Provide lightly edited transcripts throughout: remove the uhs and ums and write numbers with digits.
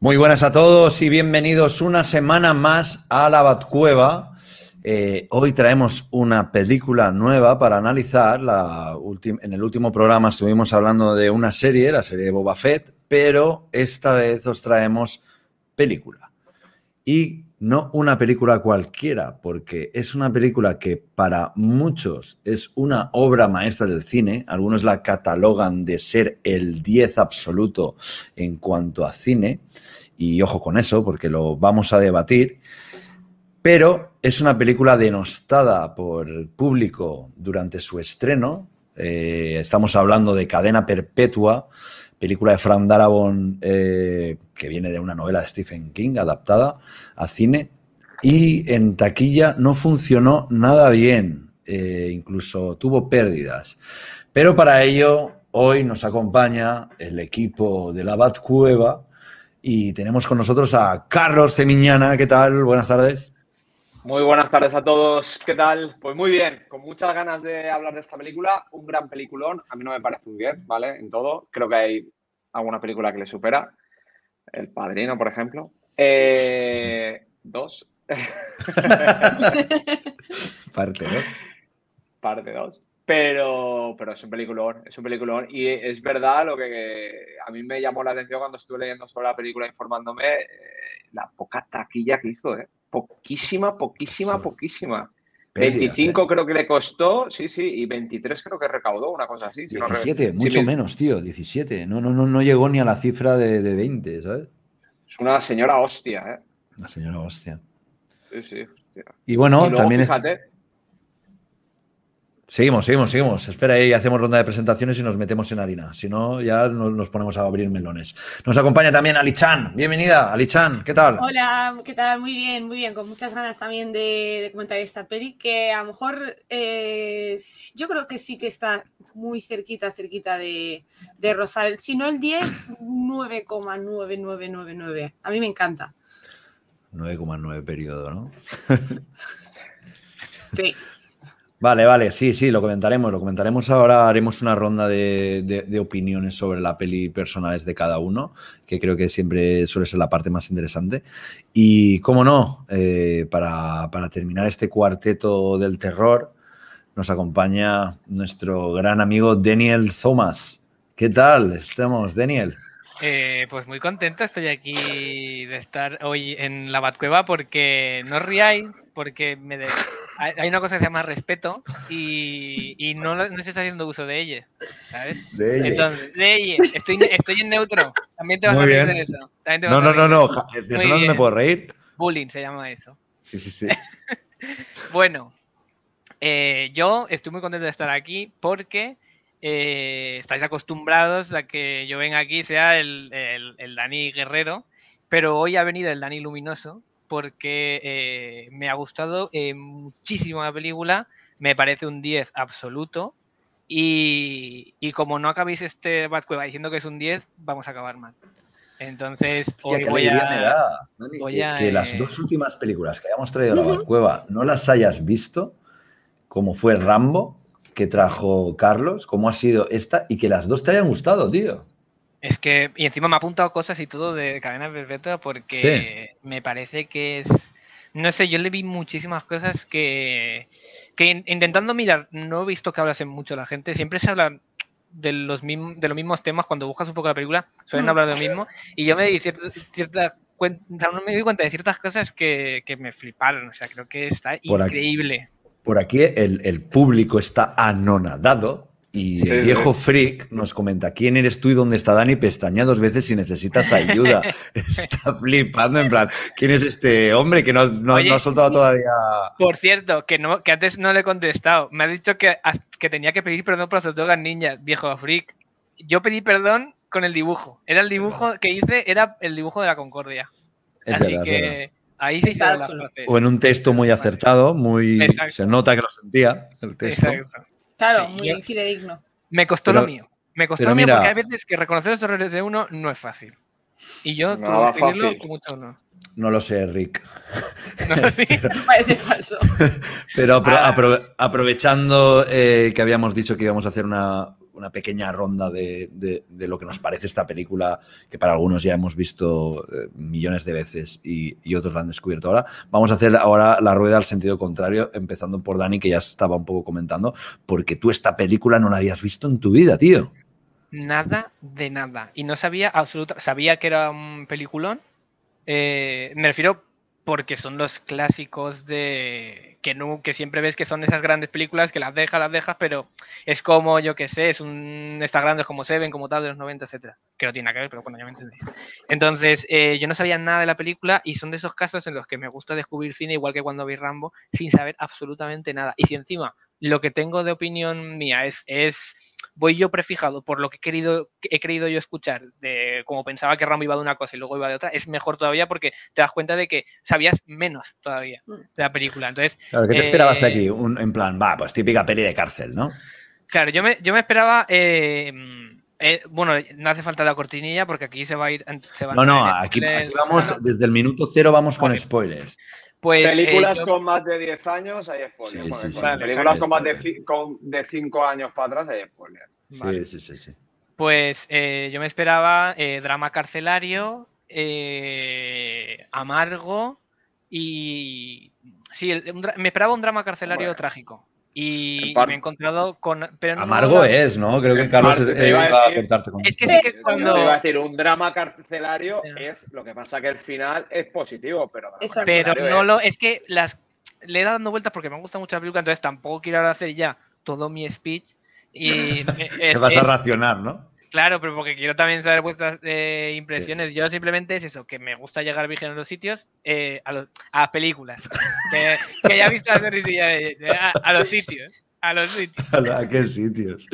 Muy buenas a todos y bienvenidos una semana más a La Batcueva. Hoy traemos una película nueva para analizar. En el último programa estuvimos hablando de una serie, la serie de Boba Fett, pero esta vez os traemos película. Y no una película cualquiera, porque es una película que para muchos es una obra maestra del cine. Algunos la catalogan de ser el 10 absoluto en cuanto a cine. Y ojo con eso, porque lo vamos a debatir. Pero es una película denostada por el público durante su estreno. Estamos hablando de Cadena Perpetua, película de Frank Darabont, que viene de una novela de Stephen King adaptada a cine, y en taquilla no funcionó nada bien, incluso tuvo pérdidas. Pero para ello hoy nos acompaña el equipo de La Batcueva y tenemos con nosotros a Carlos Cemiñana. ¿Qué tal? Buenas tardes. Muy buenas tardes a todos. ¿Qué tal? Pues muy bien, con muchas ganas de hablar de esta película. Un gran peliculón. A mí no me parece un 10, ¿vale? En todo. Creo que hay alguna película que le supera. El Padrino, por ejemplo. Dos. Parte 2. Parte 2. Pero es un peliculón. Es un peliculón. Y es verdad lo que a mí me llamó la atención cuando estuve leyendo sobre la película, informándome, la poca taquilla que hizo, ¿eh? Poquísima. Pérdidas, 25 creo que le costó, sí, y 23 creo que recaudó, una cosa así. 17, mucho menos, tío, 17. No llegó ni a la cifra de 20, ¿sabes? Es una señora hostia, ¿eh? Una señora hostia. Sí, hostia. Y bueno, y luego, también... Fíjate... Seguimos. Espera ahí, hacemos ronda de presentaciones y nos metemos en harina. Si no, ya nos ponemos a abrir melones. Nos acompaña también Ali Chan. Bienvenida, Ali Chan. ¿Qué tal? Hola, ¿qué tal? Muy bien. Con muchas ganas también de comentar esta peli, que a lo mejor yo creo que sí que está muy cerquita de rozar. Si no el 10, 9,9999. A mí me encanta. 9,9 periodo, ¿no? Sí. Vale, sí, lo comentaremos ahora, haremos una ronda de opiniones sobre la peli personales de cada uno, que creo que siempre suele ser la parte más interesante. Y, cómo no, para terminar este cuarteto del terror, nos acompaña nuestro gran amigo Daniel Thomas. ¿Qué tal? Estamos, Daniel. Pues muy contento, estoy aquí de estar hoy en La Batcueva porque no os riáis, porque hay una cosa que se llama respeto y no se está haciendo uso de ella, ¿sabes? Entonces, de ella, estoy en neutro, también te vas muy a reír de eso. No, de eso no me puedo reír. Bullying se llama eso. Sí. Bueno, yo estoy muy contento de estar aquí porque... estáis acostumbrados a que yo venga aquí sea el Dani Guerrero, pero hoy ha venido el Dani Luminoso porque me ha gustado muchísimo la película, me parece un 10 absoluto y como no acabéis este Batcueva diciendo que es un 10, vamos a acabar mal. Entonces, hostia, hoy voy a que las dos últimas películas que hayamos traído a La Batcueva no las hayas visto, como fue Rambo que trajo Carlos, cómo ha sido esta, y que las dos te hayan gustado, tío. Es que, y encima me ha apuntado cosas y todo de Cadena Perpetua porque sí. Me parece que es... No sé, yo le vi muchísimas cosas que intentando mirar, no he visto que hablasen mucho la gente, siempre se habla de los mismos temas, cuando buscas un poco la película, suelen hablar de lo mismo, y yo me di cuenta de ciertas cosas que me fliparon, o sea, creo que está por increíble. Aquí. Por aquí el público está anonadado y el viejo freak nos comenta ¿quién eres tú y dónde está Dani? Pestaña dos veces si necesitas ayuda. Está flipando en plan, ¿quién es este hombre que no ha soltado todavía? Por cierto, que antes no le he contestado. Me ha dicho que tenía que pedir perdón por las tortugas ninjas, viejo freak. Yo pedí perdón con el dibujo. Era el dibujo que hice, era el dibujo de la Concordia. Así que... Ahí sí está o en un texto muy acertado, muy exacto. Se nota que lo sentía el texto. Exacto. Claro, muy fidedigno. Me costó lo mío. Me costó lo mío mira, porque hay veces que reconocer los errores de uno no es fácil. Y yo tuve que tenerlo con mucho honor. No lo sé, Rick. No lo sé. Me parece falso. Pero aprovechando que habíamos dicho que íbamos a hacer una una pequeña ronda de lo que nos parece esta película, que para algunos ya hemos visto millones de veces y otros la han descubierto ahora. Vamos a hacer ahora la rueda al sentido contrario, empezando por Dani, que ya estaba un poco comentando, porque tú esta película no la habías visto en tu vida, tío. Nada de nada. Y no sabía absolutamente... Sabía que era un peliculón. Me refiero porque son los clásicos de... Que siempre ves que son esas grandes películas que las dejas, pero es como, yo qué sé, estas grandes como Seven, como tal, de los 90, etcétera. Que no tiene nada que ver, pero bueno, ya me entendéis. Entonces, yo no sabía nada de la película y son de esos casos en los que me gusta descubrir cine, igual que cuando vi Rambo, sin saber absolutamente nada. Y si encima lo que tengo de opinión mía es voy yo prefijado por lo que he querido yo escuchar, como pensaba que Rambo iba de una cosa y luego iba de otra, es mejor todavía porque te das cuenta de que sabías menos todavía de la película. Entonces, claro, ¿qué te esperabas aquí? En plan, va, pues típica peli de cárcel, ¿no? Claro, yo me esperaba... bueno, no hace falta la cortinilla porque aquí se va a ir... Aquí vamos, desde el minuto cero vamos con spoilers. Pues, películas con más de 10 años hay spoilers. Sí. Vale, películas con más de 5 años para atrás hay spoilers. Vale. Sí. Pues yo me esperaba drama carcelario, amargo y... Sí, me esperaba un drama carcelario trágico. Y me he encontrado con... Pero no amargo es, ¿no? Creo que Carlos iba a cortarte con... Es que sí que cuando... Te iba a decir, un drama carcelario es... Lo que pasa que el final es positivo, pero... Es que le he dado dando vueltas porque me gusta mucho la película, entonces tampoco quiero ahora hacer ya todo mi speech y... Te vas a racionar, ¿no? Claro, pero porque quiero también saber vuestras impresiones. Sí. Yo simplemente es eso, que me gusta llegar virgen a los sitios, a las películas. que ya he visto la sonrisilla de a los sitios. A los sitios. ¿A qué sitios?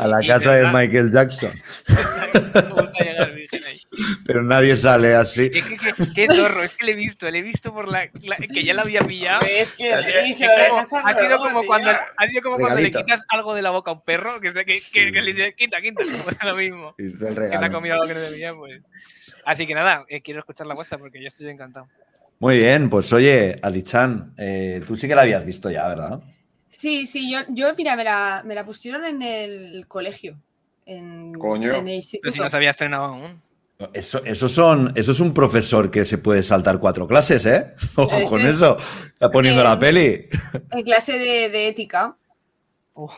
A la casa de Michael Jackson. Me gusta llegar virgen ahí. Pero nadie sale así. Es que qué zorro, es que le he visto por que ya la había pillado. Es que ha sido como cuando le quitas algo de la boca a un perro, que le dice, quita, pues lo mismo. El regalo. Que te ha comido algo que no debía, pues. Así que nada, quiero escuchar la vuestra porque yo estoy encantado. Muy bien, pues oye, Ali Chan, tú sí que la habías visto ya, ¿verdad? Sí, yo mira, me la pusieron en el colegio. En el instituto. Pero si no te había estrenado aún. Eso es un profesor que se puede saltar 4 clases, ¿eh? Ojo con eso. Está poniendo la peli. En clase de ética.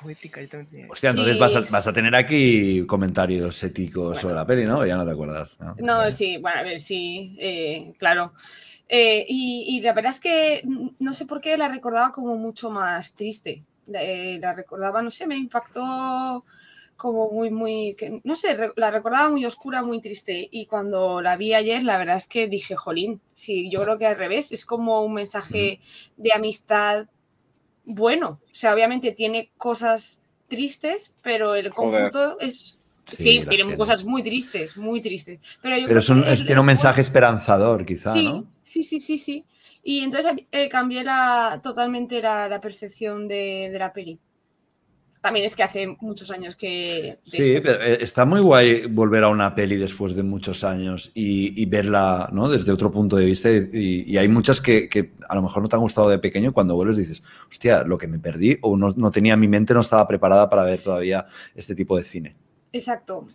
Ética, yo también. Hostia, entonces vas a tener aquí comentarios éticos sobre la peli, ¿no? Ya no te acuerdas. No, sí, bueno, a ver, sí, claro. Y la verdad es que no sé por qué la recordaba como mucho más triste. La recordaba, no sé, me impactó... como muy, no sé, la recordaba muy oscura, muy triste, y cuando la vi ayer, la verdad es que dije, jolín, sí, yo creo que al revés, es como un mensaje de amistad bueno, o sea, obviamente tiene cosas tristes, pero el conjunto es... Sí, tiene cosas muy tristes. Pero tiene un mensaje esperanzador, quizá, sí, ¿no? Sí. Y entonces cambié totalmente la percepción de la peli. También es que hace muchos años que... Pero está muy guay volver a una peli después de muchos años y verla, ¿no?, desde otro punto de vista. Y hay muchas que a lo mejor no te han gustado de pequeño y cuando vuelves dices, hostia, lo que me perdí o no tenía, mi mente no estaba preparada para ver todavía este tipo de cine. Exacto.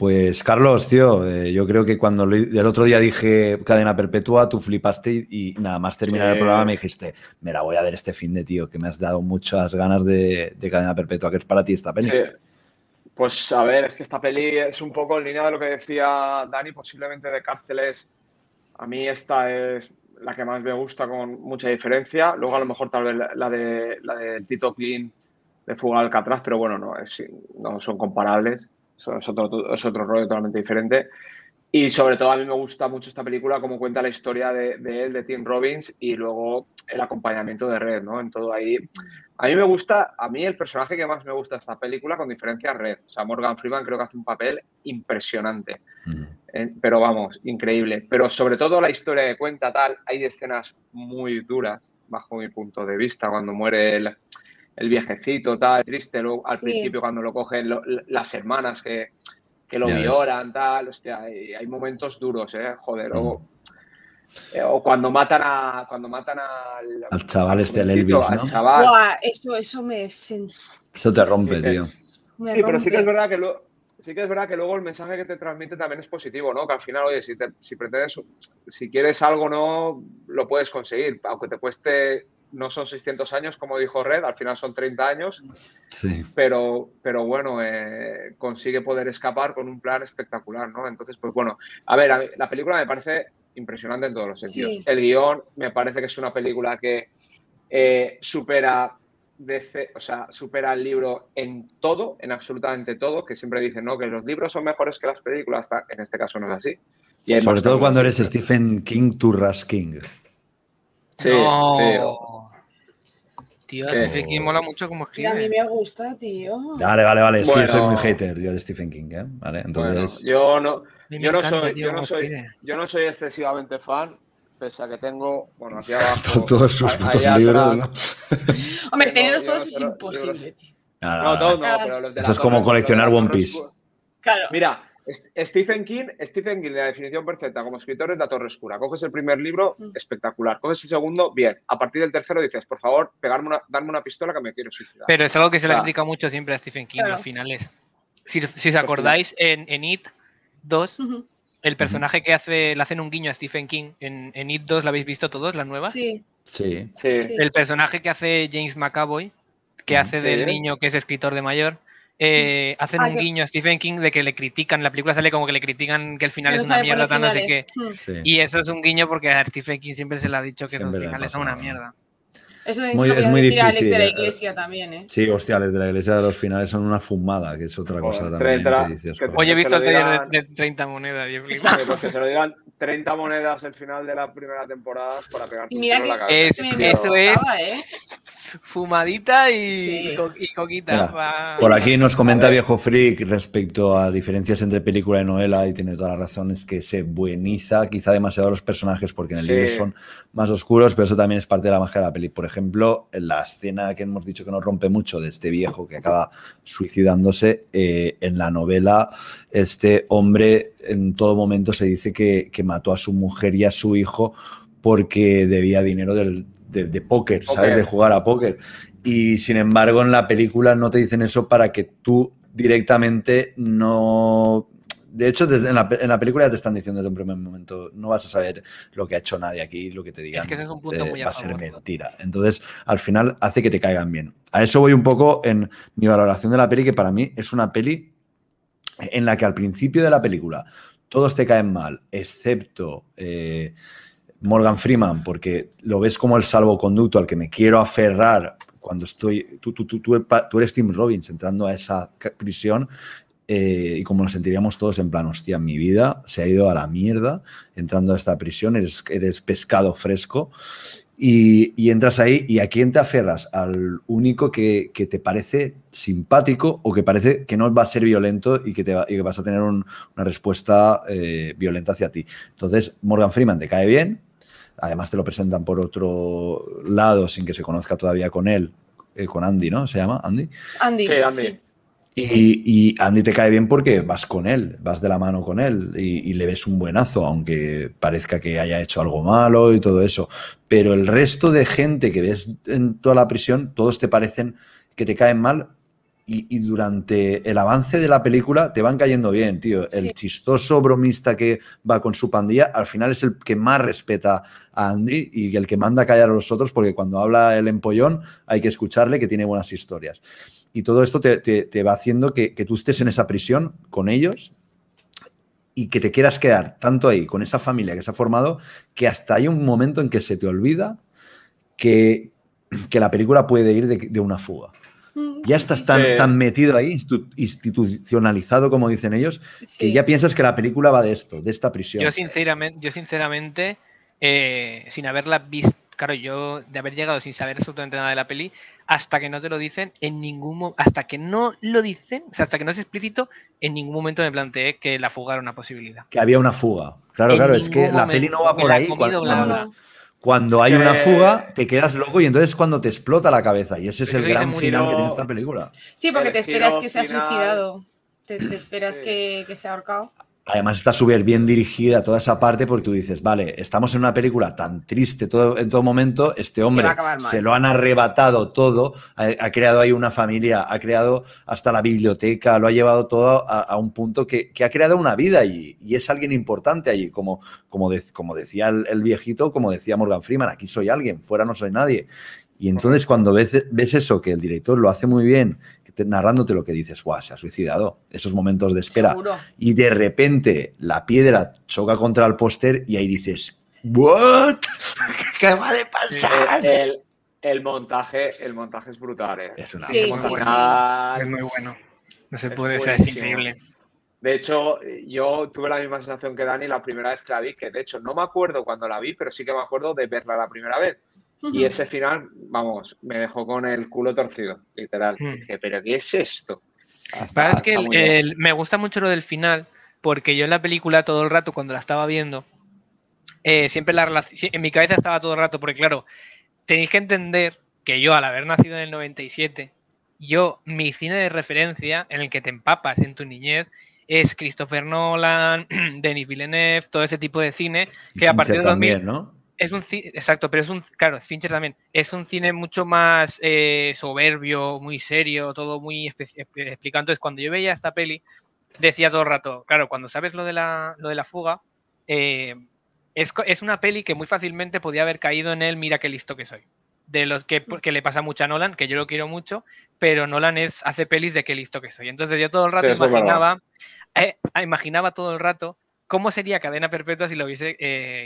Pues, Carlos, tío, yo creo que cuando el otro día dije Cadena Perpetua, tú flipaste y nada más terminar el programa me dijiste, me la voy a ver este fin de, tío, que me has dado muchas ganas de Cadena Perpetua. ¿Qué es para ti esta peli? Sí. Pues, a ver, es que esta peli es un poco en línea de lo que decía Dani, posiblemente de cárceles. A mí esta es la que más me gusta con mucha diferencia. Luego, a lo mejor, tal vez la de Tito Klin, de Fuga al Alcatraz, pero bueno, no son comparables. Es otro rollo totalmente diferente. Y sobre todo a mí me gusta mucho esta película, como cuenta la historia de él, de Tim Robbins, y luego el acompañamiento de Red, ¿no? En todo ahí. A mí el personaje que más me gusta de esta película, con diferencia, es Red. O sea, Morgan Freeman creo que hace un papel impresionante. Pero vamos, increíble. Pero sobre todo la historia que cuenta, tal, hay escenas muy duras, bajo mi punto de vista, cuando muere él. El viejecito, tal, triste, luego al principio cuando lo cogen las hermanas que lo violan, tal, hostia, hay momentos duros, joder, O cuando matan al chaval este, al Elvis, ¿no? Buah, eso me... Eso te rompe, sí, tío. Sí, pero sí que es verdad que luego el mensaje que te transmite también es positivo, ¿no? Que al final, oye, si quieres algo, ¿no? Lo puedes conseguir. Aunque te cueste, no son 600 años, como dijo Red, al final son 30 años. Sí. Pero bueno, consigue poder escapar con un plan espectacular, ¿no? Entonces, pues bueno, a mí, la película me parece impresionante en todos los sentidos. Sí. El guión me parece que es una película que supera el libro en todo, en absolutamente todo, que siempre dicen, ¿no?, que los libros son mejores que las películas. En este caso no es así. Y sobre todo cuando eres Stephen King, Turras King. Sí, no. Tío, Stephen King mola mucho como escribe. A mí me gusta, tío. Vale. Es que yo soy muy hater, tío, de Stephen King, ¿eh? Vale, entonces... Yo no soy excesivamente fan. Pese a que tengo, bueno, aquí abajo... Todos sus putos libros, ¿no? Hombre, tenerlos todos es imposible, tío. No, todos no, pero los de la... Eso es como coleccionar One Piece. Claro. Mira, Stephen King, la definición perfecta como escritor es La Torre Oscura. Coges el primer libro, espectacular. Coges el segundo, bien. A partir del tercero dices, por favor, darme una pistola que me quiero suicidar. Pero es algo que se le critica mucho siempre a Stephen King, los finales. Si os acordáis, en It 2... El personaje que le hacen un guiño a Stephen King en It 2, ¿la habéis visto todos, las nuevas? Sí. El personaje que hace James McAvoy, que hace del niño que es escritor de mayor, hacen un guiño a Stephen King de que le critican, la película sale como que le critican que el final es una mierda, tal, no sé qué. Sí. Y eso es un guiño porque a Stephen King siempre se le ha dicho que los finales son una mierda. Eso es muy difícil. Alex de la Iglesia también, ¿eh? Sí, hostia, Alex de la Iglesia de los finales son una fumada, que es otra cosa también. Oye, he visto el trailer de 30 monedas. Pues que se lo digan 30 monedas el final de la primera temporada para pegar tu tiro en la cabeza. Eso es fumadita y coquita. Mira, por aquí nos comenta Viejo Freak respecto a diferencias entre película y novela, y tiene toda la razón, es que se bueniza quizá demasiado los personajes porque en el libro son más oscuros, pero eso también es parte de la magia de la peli. Por ejemplo, en la escena que hemos dicho que nos rompe mucho de este viejo que acaba suicidándose, en la novela este hombre en todo momento se dice que mató a su mujer y a su hijo porque debía dinero de póker, ¿sabes? De jugar a póker. Y sin embargo, en la película no te dicen eso para que tú directamente no... De hecho, en la película ya te están diciendo desde un primer momento, no vas a saber lo que ha hecho nadie aquí, lo que te digan. Es que ese es un punto muy a favor. Va a ser mentira. Entonces, al final, hace que te caigan bien. A eso voy un poco en mi valoración de la peli, que para mí es una peli en la que al principio de la película todos te caen mal, excepto... Morgan Freeman, porque lo ves como el salvoconducto al que me quiero aferrar cuando estoy... Tú eres Tim Robbins entrando a esa prisión, y como nos sentiríamos todos en plan, hostia, mi vida se ha ido a la mierda entrando a esta prisión, eres pescado fresco y entras ahí, y ¿a quién te aferras? Al único que te parece simpático o que parece que no va a ser violento y que vas a tener una respuesta violenta hacia ti. Entonces, Morgan Freeman te cae bien. Además, te lo presentan por otro lado sin que se conozca todavía con él, con Andy, ¿no? ¿Se llama Andy? Andy. Sí, Andy. Sí. Y Andy te cae bien porque vas con él, vas de la mano con él y le ves un buenazo, aunque parezca que haya hecho algo malo y todo eso. Pero el resto de gente que ves en toda la prisión, todos te parecen que te caen mal. Y durante el avance de la película te van cayendo bien, tío. El chistoso bromista que va con su pandilla al final es el que más respeta a Andy y el que manda a callar a los otros, porque cuando habla el empollón hay que escucharle, que tiene buenas historias. Y todo esto te va haciendo que tú estés en esa prisión con ellos y que te quieras quedar tanto ahí, con esa familia que se ha formado, que hasta hay un momento en que se te olvida que la película puede ir de una fuga. Ya estás tan metido ahí, institucionalizado, como dicen ellos, que ya piensas que la película va de esto, de esta prisión. Yo sinceramente sin haberla visto, claro, yo de haber llegado sin saber absolutamente nada de la peli, hasta que no te lo dicen, en ningún momento, hasta que no lo dicen, o sea, hasta que no es explícito, en ningún momento me planteé que la fuga era una posibilidad. Que había una fuga. Claro, es que la peli no va por ahí. Cuando hay una fuga, te quedas loco y entonces es cuando te explota la cabeza. Y ese es el gran final que tiene esta película. Sí, porque te esperas que se ha suicidado. Te esperas que se ha ahorcado. Además está súper bien dirigida toda esa parte, porque tú dices, vale, estamos en una película tan triste todo, en todo momento, este hombre se lo han arrebatado todo, ha creado ahí una familia, ha creado hasta la biblioteca, lo ha llevado todo a un punto que ha creado una vida allí y es alguien importante allí, como decía el viejito, como decía Morgan Freeman, aquí soy alguien, fuera no soy nadie. Y entonces cuando ves eso, que el director lo hace muy bien, narrándote lo que dices, guau, se ha suicidado, esos momentos de espera. Seguro. Y de repente la piedra choca contra el póster y ahí dices, ¿what? ¿Qué va de pasar? El montaje es brutal, ¿eh? Es una brutal. Es muy bueno. No se puede, es increíble. De hecho, yo tuve la misma sensación que Dani la primera vez que la vi, que de hecho no me acuerdo cuando la vi, pero sí que me acuerdo de verla la primera vez. Y ese final, vamos, me dejó con el culo torcido, literal. Dije, ¿pero qué es esto? Es que me gusta mucho lo del final, porque yo en la película todo el rato, cuando la estaba viendo, siempre la relación, en mi cabeza estaba todo el rato, porque claro, tenéis que entender que yo, al haber nacido en el 97, mi cine de referencia en el que te empapas en tu niñez es Christopher Nolan, Denis Villeneuve, todo ese tipo de cine, que a partir de 2000... También, ¿no? Es un cine, exacto, pero es un, claro, Fincher también, es un cine mucho más soberbio, muy serio, todo muy explicado. Entonces, cuando yo veía esta peli, decía todo el rato, claro, cuando sabes lo de la fuga, es una peli que muy fácilmente podía haber caído en el mira qué listo que soy. De los que le pasa mucho a Nolan, que yo lo quiero mucho, pero Nolan hace pelis de qué listo que soy. Entonces, yo todo el rato imaginaba todo el rato ¿cómo sería Cadena Perpetua si lo hubiese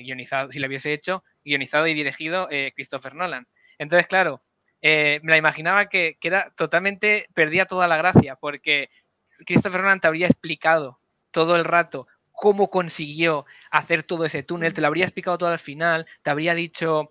guionizado y dirigido Christopher Nolan? Entonces, claro, me la imaginaba que era totalmente, perdía toda la gracia, porque Christopher Nolan te habría explicado todo el rato cómo consiguió hacer todo ese túnel, te lo habría explicado todo al final, te habría dicho,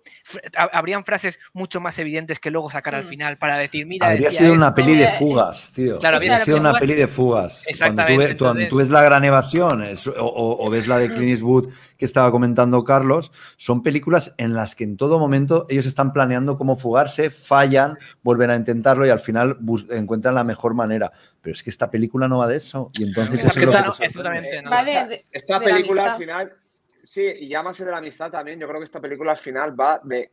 habrían frases mucho más evidentes que luego sacar al final para decir, mira... Habría sido una peli de fugas, tío. Claro, habría sido una peli de fugas. Exactamente. Cuando tú ves La Gran Evasión o ves la de Clint Eastwood que estaba comentando Carlos, son películas en las que en todo momento ellos están planeando cómo fugarse, fallan, vuelven a intentarlo y al final encuentran la mejor manera. Pero es que esta película no va de eso. Y entonces eso es lo que no, absolutamente no. Esta película al final, sí, y ya más de la amistad también, yo creo que esta película al final va de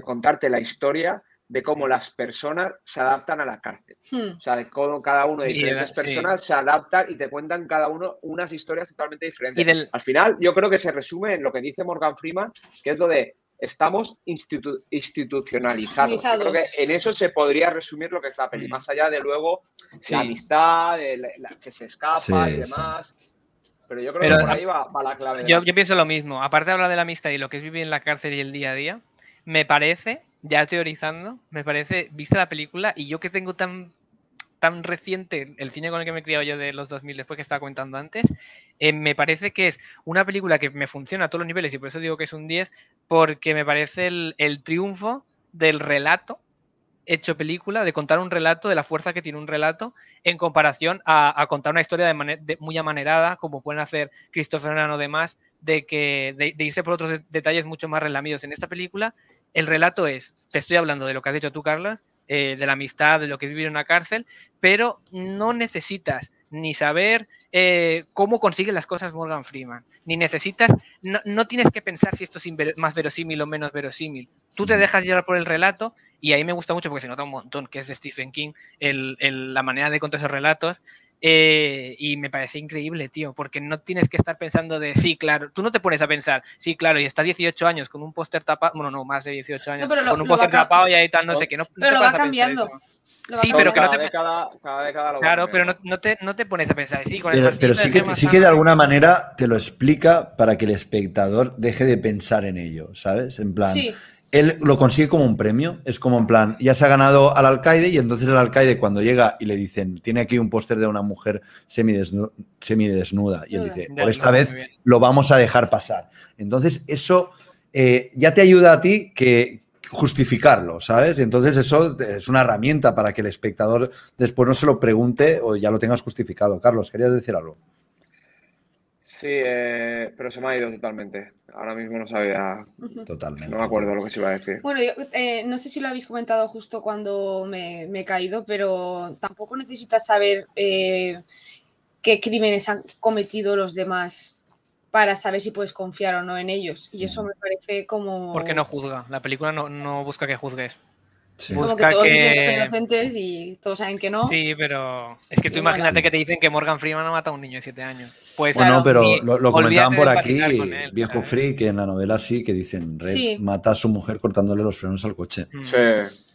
contarte la historia de cómo las personas se adaptan a la cárcel. O sea, de cómo cada uno de diferentes personas se adaptan y te cuentan cada uno unas historias totalmente diferentes. Al final, yo creo que se resume en lo que dice Morgan Freeman, que es lo de estamos institucionalizados. Yo creo que en eso se podría resumir lo que es la peli, más allá de luego la amistad, la que se escapa y demás. Pero yo creo que por ahí va la clave. Yo pienso lo mismo. Aparte de hablar de la amistad y lo que es vivir en la cárcel y el día a día, me parece, ya teorizando, me parece, vista la película, y yo que tengo tan reciente el cine con el que me he criado yo de los 2000, después que estaba contando antes, me parece que es una película que me funciona a todos los niveles y por eso digo que es un 10, porque me parece el triunfo del relato hecho película, de contar un relato, de la fuerza que tiene un relato en comparación a contar una historia muy amanerada, como pueden hacer Christopher Nolan o demás, de irse por otros detalles mucho más relamidos. En esta película el relato es, te estoy hablando de lo que has dicho tú, Carlos, de la amistad, de lo que es vivir en una cárcel, pero no necesitas ni saber cómo consigue las cosas Morgan Freeman, ni necesitas, no tienes que pensar si esto es más verosímil o menos verosímil. Tú te dejas llevar por el relato y ahí me gusta mucho porque se nota un montón que es de Stephen King la manera de contar esos relatos. Y me parece increíble, tío, porque no tienes que estar pensando de, sí, claro, tú no te pones a pensar, sí, claro, y está 18 años con un póster tapado, bueno, no, más de 18 años, no, con un póster tapado y ahí tal, no sé qué. No, pero lo va cambiando. Sí, pero que no te... Cada década lo claro, pero no te pones a pensar. Sí, con pero sí que de alguna manera te lo explica para que el espectador deje de pensar en ello, ¿sabes? En plan... Sí. Él lo consigue como un premio, es como en plan, ya se ha ganado al alcaide y entonces el alcaide cuando llega y le dicen, tiene aquí un póster de una mujer semidesnuda y él dice, por esta vez lo vamos a dejar pasar. Entonces eso ya te ayuda a ti que justificarlo, ¿sabes? Entonces eso es una herramienta para que el espectador después no se lo pregunte o ya lo tengas justificado. Carlos, ¿querías decir algo? Sí, pero se me ha ido totalmente. Ahora mismo no sabía. Totalmente. No me acuerdo lo que se iba a decir. Bueno, yo, no sé si lo habéis comentado justo cuando me he caído, pero tampoco necesitas saber qué crímenes han cometido los demás para saber si puedes confiar o no en ellos. Y eso me parece como... Porque no juzga. La película no busca que juzgues. Sí. Es como que todos dicen que son inocentes y todos saben que no. Sí, pero es que tú imagínate que te dicen que Morgan Freeman ha matado a un niño de 7 años. Pues, bueno, claro, pero lo comentaban por aquí, él, viejo Free, que en la novela sí, que dicen Red mata a su mujer cortándole los frenos al coche. Sí.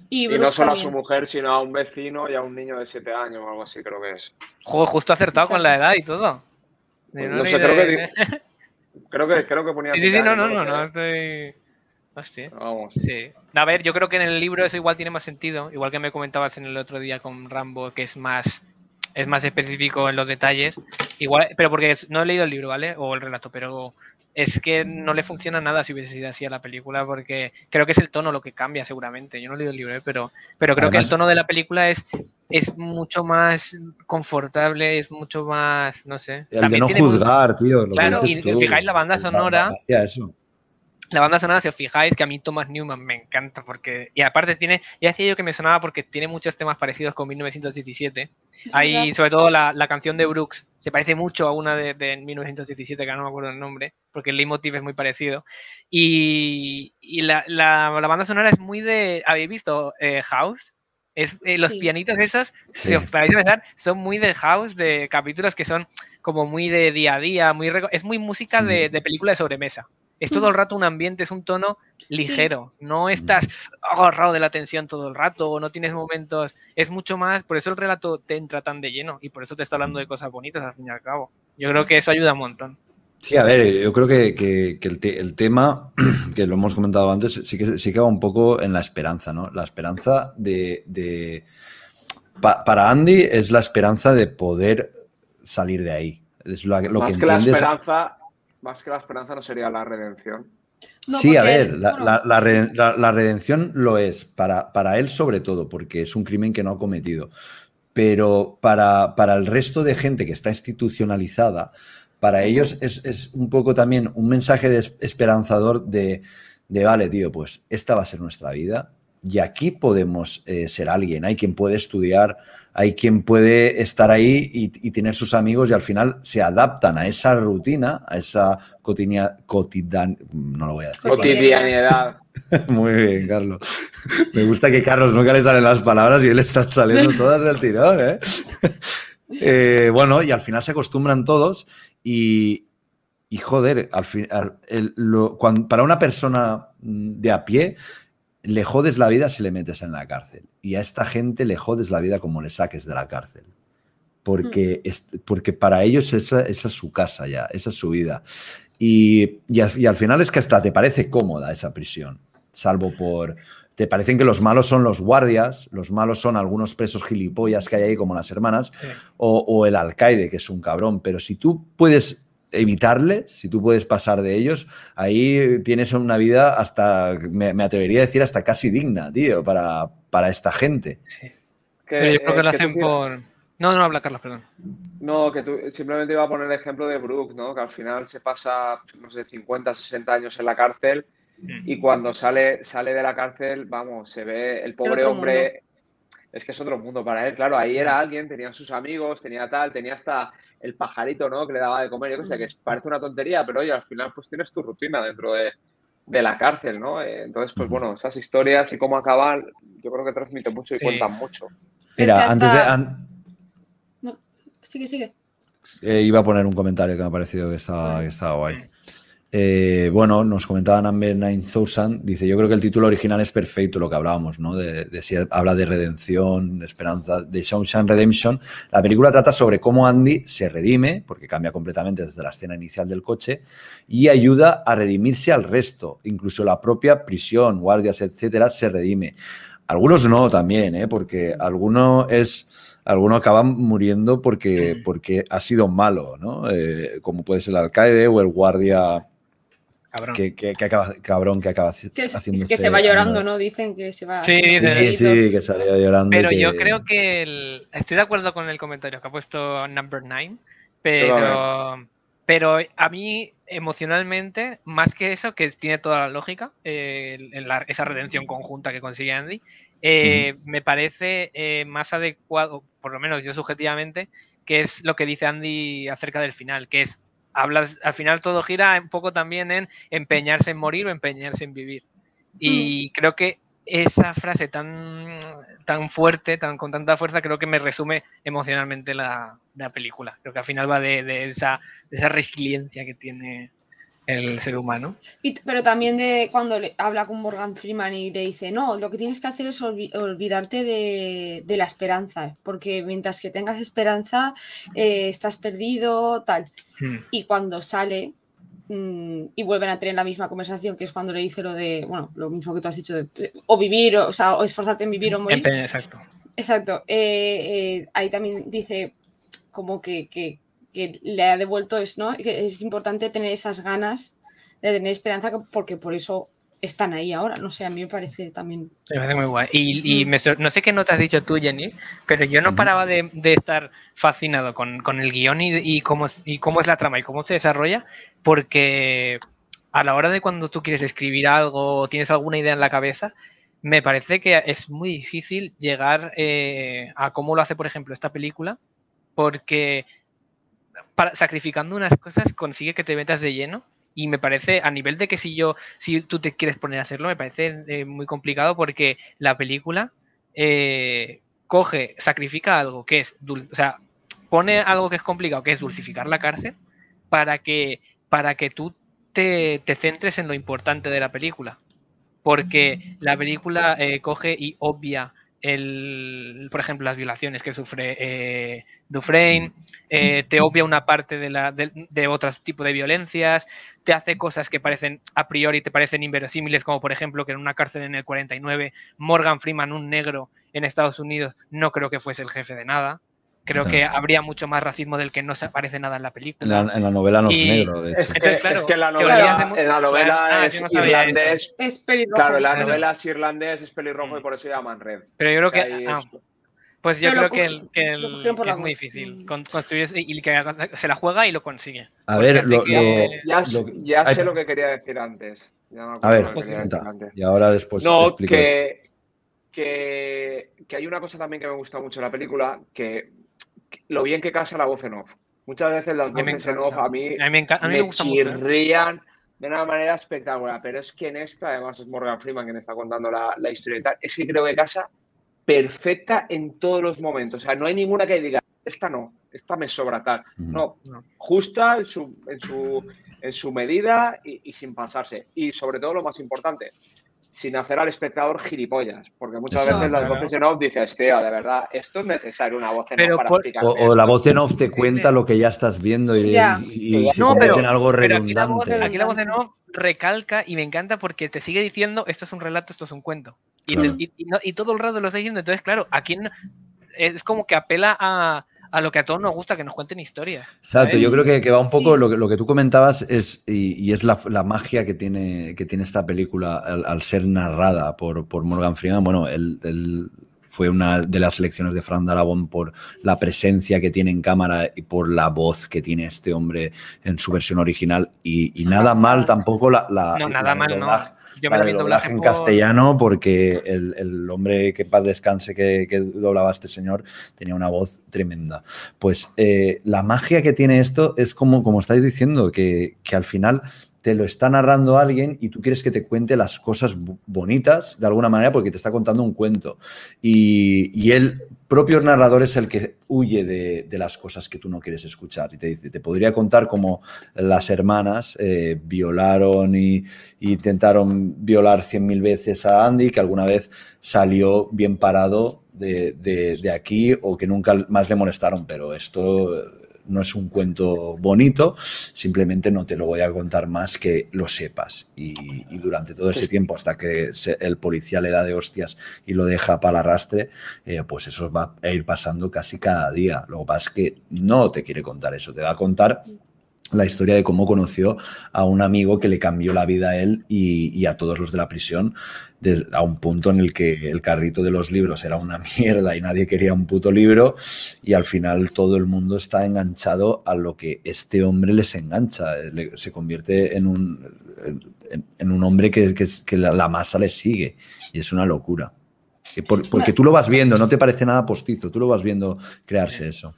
Y no solo a su mujer, sino a un vecino y a un niño de 7 años o algo así, creo que es. Joder, justo acertado con la edad y todo. Pues, no sé, creo que ponía... Sí, no estoy... Hostia. Vamos. Sí. A ver, yo creo que en el libro eso igual tiene más sentido, igual que me comentabas en el otro día con Rambo, que es más específico en los detalles, igual, pero porque no he leído el libro, ¿vale? O el relato, pero es que no le funciona nada si hubiese sido así a la película, porque creo que es el tono lo que cambia seguramente. Yo no he leído el libro, pero creo que el tono de la película es mucho más confortable, es mucho más, no sé. El también de no juzgar, mucho... tío. Claro, y tú, fijáis la banda sonora. La banda sonora, si os fijáis, que a mí Thomas Newman me encanta porque... Y aparte tiene... Ya decía yo que me sonaba porque tiene muchos temas parecidos con 1917. Hay, sobre todo, la canción de Brooks. Se parece mucho a una de 1917, que ahora no me acuerdo el nombre, porque el leitmotiv es muy parecido. Y la banda sonora es muy de... ¿Habéis visto House? Los pianitos esas, si os paráis a pensar, son muy de House, de capítulos que son como muy de día a día. Es muy música de película de sobremesa. Es todo el rato un ambiente, es un tono ligero. Sí. No estás agarrado de la tensión todo el rato o no tienes momentos... Es mucho más... Por eso el relato te entra tan de lleno y por eso te está hablando de cosas bonitas al fin y al cabo. Yo creo que eso ayuda un montón. Sí, a ver, yo creo que el tema, que lo hemos comentado antes, sí que va un poco en la esperanza, ¿no? La esperanza para Andy es la esperanza de poder salir de ahí. Es lo más que la esperanza... Más que la esperanza no sería la redención. No, sí, a ver, la redención lo es, para él sobre todo, porque es un crimen que no ha cometido. Pero para el resto de gente que está institucionalizada, para ellos es un poco también un mensaje esperanzador de vale, tío, pues esta va a ser nuestra vida y aquí podemos ser alguien. Hay quien puede estudiar, hay quien puede estar ahí y tener sus amigos y al final se adaptan a esa rutina, a esa cotidianidad. Muy bien, Carlos. Me gusta que Carlos nunca le salen las palabras y él está saliendo todas del tirón, ¿eh? Bueno, y al final se acostumbran todos y joder, para una persona de a pie... Le jodes la vida si le metes en la cárcel. Y a esta gente le jodes la vida como le saques de la cárcel. Porque para ellos esa es su casa ya, esa es su vida. Y al final es que hasta te parece cómoda esa prisión. Salvo por... Te parecen que los malos son los guardias, los malos son algunos presos gilipollas que hay ahí como las hermanas, o el alcaide, que es un cabrón. Pero si tú puedes... evitarles, si tú puedes pasar de ellos, ahí tienes una vida hasta, me atrevería a decir, hasta casi digna, tío, para esta gente. Sí. Pero yo creo que lo hacen por... No, habla Carlos, perdón. No, que tú simplemente iba a poner el ejemplo de Brooks, ¿no? Que al final se pasa, no sé, 50, 60 años en la cárcel y cuando sale de la cárcel, vamos, se ve el pobre hombre... Mundo. Es que es otro mundo para él, claro, ahí era alguien, tenían sus amigos, tenía tal, tenía hasta... el pajarito, ¿no? Que le daba de comer, yo qué sé, que parece una tontería, pero oye, al final pues tienes tu rutina dentro de la cárcel, ¿no? Entonces, pues bueno, esas historias y cómo acabar, yo creo que transmiten mucho y cuentan mucho. Mira, Sigue. Iba a poner un comentario que me ha parecido que estaba guay. Bueno, nos comentaba Number 9000, dice, yo creo que el título original es perfecto, lo que hablábamos, ¿no? De si habla de redención, de esperanza, de Shawshank Redemption. La película trata sobre cómo Andy se redime, porque cambia completamente desde la escena inicial del coche, y ayuda a redimirse al resto. Incluso la propia prisión, guardias, etcétera, se redime. Algunos no también, ¿eh? Porque algunos acaban muriendo porque ha sido malo, ¿no? Como puede ser el alcaide o el guardia... Cabrón. Que acaba haciendo... Es que se va llorando, ¿no? Dicen que se va... Sí, que salía llorando. Pero yo creo que... Estoy de acuerdo con el comentario que ha puesto Number 9, pero a mí, emocionalmente, más que eso, que tiene toda la lógica, esa redención conjunta que consigue Andy, me parece más adecuado, por lo menos yo subjetivamente, que es lo que dice Andy acerca del final, que es, al final todo gira un poco también en empeñarse en morir o empeñarse en vivir. Y creo que esa frase tan fuerte, con tanta fuerza, creo que me resume emocionalmente la película. Creo que al final va de esa resiliencia que tiene el ser humano. Pero también de cuando habla con Morgan Freeman y le dice, no, lo que tienes que hacer es olvidarte de la esperanza, porque mientras que tengas esperanza estás perdido, tal. Y cuando sale y vuelven a tener la misma conversación, que es cuando le dice lo de, bueno, lo mismo que tú has dicho, de, o vivir, o esforzarte en vivir o morir. Exacto. Exacto. Ahí también dice como que le ha devuelto es, ¿no? Que es importante tener esas ganas de tener esperanza, porque por eso están ahí ahora. No sé, a mí me parece también... Me parece muy guay. Y no sé qué no te has dicho tú, Jenny, pero yo no paraba de estar fascinado con el guión y cómo es la trama y cómo se desarrolla, porque a la hora de cuando tú quieres escribir algo o tienes alguna idea en la cabeza... Me parece que es muy difícil llegar a cómo lo hace, por ejemplo, esta película, porque... sacrificando unas cosas consigue que te metas de lleno, y me parece, a nivel de que si tú te quieres poner a hacerlo, me parece muy complicado, porque la película sacrifica algo que es dulce, o sea, pone algo que es complicado, que es dulcificar la cárcel, para que tú te centres en lo importante de la película, porque la película coge y obvia por ejemplo, las violaciones que sufre Dufresne, te obvia una parte de otro tipo de violencias, te hace cosas que parecen a priori te parecen inverosímiles, como por ejemplo que en una cárcel en el 49, Morgan Freeman, un negro en Estados Unidos, no creo que fuese el jefe de nada. Creo que habría mucho más racismo del que no se aparece nada en la película. En la novela no es negro, de hecho. Es que la novela, en la novela es irlandés. Es pelirrojo. Claro, la novela es irlandés, es pelirrojo y por eso llaman Red. Pero yo creo que... pues yo creo que es muy difícil construir y que se la juega y lo consigue. A ver, ya sé lo que quería decir antes. A ver, y ahora después explico eso. Que hay una cosa también que me gusta mucho de la película, que lo bien que casa la voz en off. Muchas veces las voces en off a mí me gustan mucho. Chirrían de una manera espectacular, pero es que en esta, además es Morgan Freeman quien está contando la historia y tal, es que creo que casa perfecta en todos los momentos. O sea, no hay ninguna que diga, esta no, esta me sobra tal. No, justa en su medida y sin pasarse. Y sobre todo lo más importante, sin hacer al espectador gilipollas, porque muchas veces las voces en off dices, tío, de verdad, esto es necesario, una voz en off para explicar. O la voz en off te cuenta lo que ya estás viendo y se convierte en algo redundante. Pero aquí la voz en off recalca y me encanta porque te sigue diciendo, esto es un relato, esto es un cuento. Y todo el rato lo está diciendo. Entonces, claro, aquí es como que apela a lo que a todos nos gusta, que nos cuenten historias. Exacto, yo creo que va un poco lo que tú comentabas es, y es la magia que tiene esta película al ser narrada por Morgan Freeman. Bueno, él fue una de las elecciones de Frank Darabont por la presencia que tiene en cámara y por la voz que tiene este hombre en su versión original. Y nada mal tampoco nada mal, no. Yo me el doblaje en castellano, porque el hombre que paz descanse que doblaba a este señor tenía una voz tremenda. Pues la magia que tiene esto es como estáis diciendo, que al final te lo está narrando alguien y tú quieres que te cuente las cosas bonitas de alguna manera porque te está contando un cuento. Y él... propio narrador es el que huye de las cosas que tú no quieres escuchar y te dice, te podría contar cómo las hermanas violaron y intentaron violar 100.000 veces a Andy, que alguna vez salió bien parado de aquí, o que nunca más le molestaron, pero esto no es un cuento bonito, simplemente no te lo voy a contar más que lo sepas. Y durante todo ese tiempo, hasta que el policía le da de hostias y lo deja para el arrastre, pues eso va a ir pasando casi cada día. Lo que pasa es que no te quiere contar eso, te va a contar la historia de cómo conoció a un amigo que le cambió la vida a él y a todos los de la prisión, a un punto en el que el carrito de los libros era una mierda y nadie quería un puto libro, y al final todo el mundo está enganchado a lo que este hombre les engancha. Se convierte en un hombre que la masa le sigue, y es una locura. Porque tú lo vas viendo, no te parece nada postizo, tú lo vas viendo crearse eso.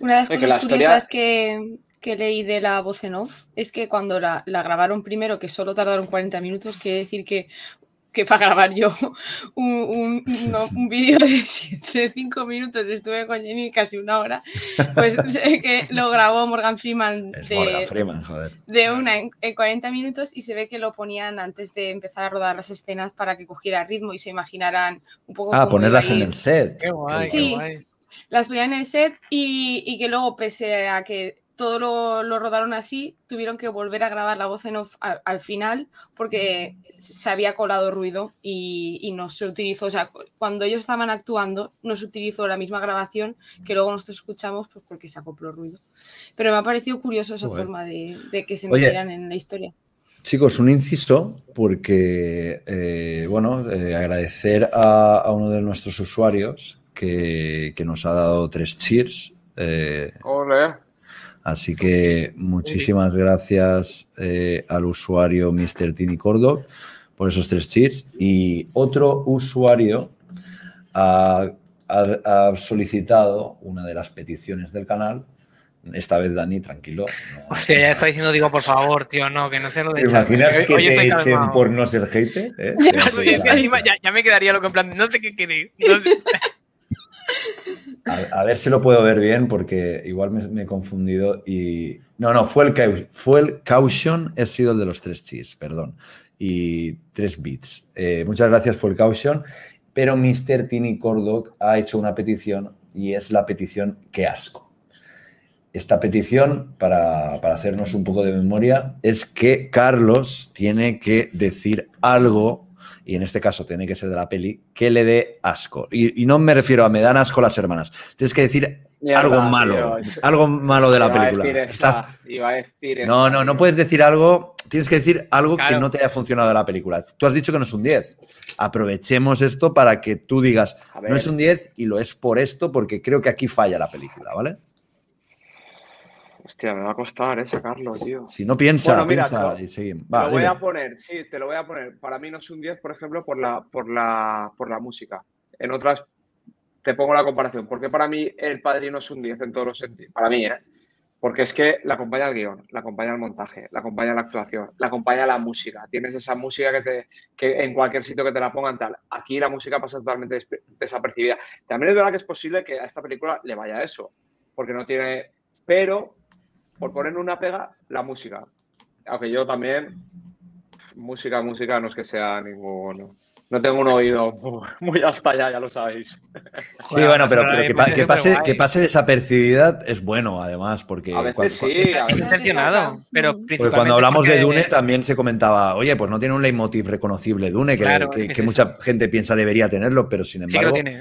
Una de las cosas curiosas que leí de la voz en off es que cuando la grabaron primero, que solo tardaron 40 minutos, quiere decir que para grabar yo un vídeo de 5 minutos, estuve con Jenny casi una hora, pues sé que lo grabó Morgan Freeman de una en 40 minutos y se ve que lo ponían antes de empezar a rodar las escenas para que cogiera ritmo y se imaginaran un poco... Ah, ponerlas en el set. Qué guay, sí, qué guay. Las ponían en el set y que luego, pese a que todo lo rodaron así, tuvieron que volver a grabar la voz en off al final porque se había colado ruido y no se utilizó. O sea, cuando ellos estaban actuando no se utilizó la misma grabación que luego nosotros escuchamos, pues porque se acopló ruido. Pero me ha parecido curioso esa forma de que se metieran en la historia. Chicos, un inciso porque, agradecer a uno de nuestros usuarios que nos ha dado 3 cheers. Hola. Así que muchísimas gracias al usuario Mr. Tini Cordo por esos 3 cheers. Y otro usuario ha solicitado una de las peticiones del canal. Esta vez, Dani, tranquilo. No, hostia, ya está diciendo, digo, por favor, tío, no, que no sea lo de... ¿Te imaginas que te echen por no ser hater? Ya me quedaría loco en plan, no sé qué queréis. No sé. A ver si lo puedo ver bien porque igual me he confundido y... No, fue el Caution, he sido el de los 3 cheers, perdón, y 3 bits. Muchas gracias, fue el Caution, pero Mr. Tini Cordoc ha hecho una petición y es la petición Qué asco. Esta petición, para hacernos un poco de memoria, es que Carlos tiene que decir algo... y en este caso tiene que ser de la peli, que le dé asco. Y no me refiero a me dan asco las hermanas. Tienes que decir algo malo de la película. No puedes decir algo, tienes que decir algo que no te haya funcionado de la película. Tú has dicho que no es un 10. Aprovechemos esto para que tú digas, no es un 10 y lo es por esto, porque creo que aquí falla la película, ¿vale? Hostia, me va a costar sacarlo, tío. Si no piensa, bueno, mira, piensa y seguimos. Lo voy a poner, sí, te lo voy a poner. Para mí no es un 10, por ejemplo, por la música. En otras te pongo la comparación. Porque para mí El Padrino es un 10 en todos los sentidos. Para mí, porque es que la acompaña el guión, la acompaña el montaje, la acompaña la actuación, la acompaña la música. Tienes esa música que en cualquier sitio que te la pongan tal. Aquí la música pasa totalmente desapercibida. También es verdad que es posible que a esta película le vaya eso. Porque no tiene... Pero... por poner una pega, la música. Aunque yo también, música, no es que sea ninguno. No tengo un oído muy hasta allá, ya lo sabéis. Sí, bueno, pero que pase desapercibida es bueno, además, porque... A veces es intencionado. Pero porque cuando hablamos de Dune también se comentaba, oye, pues no tiene un leitmotiv reconocible Dune, que mucha gente piensa debería tenerlo, pero sin embargo... Sí que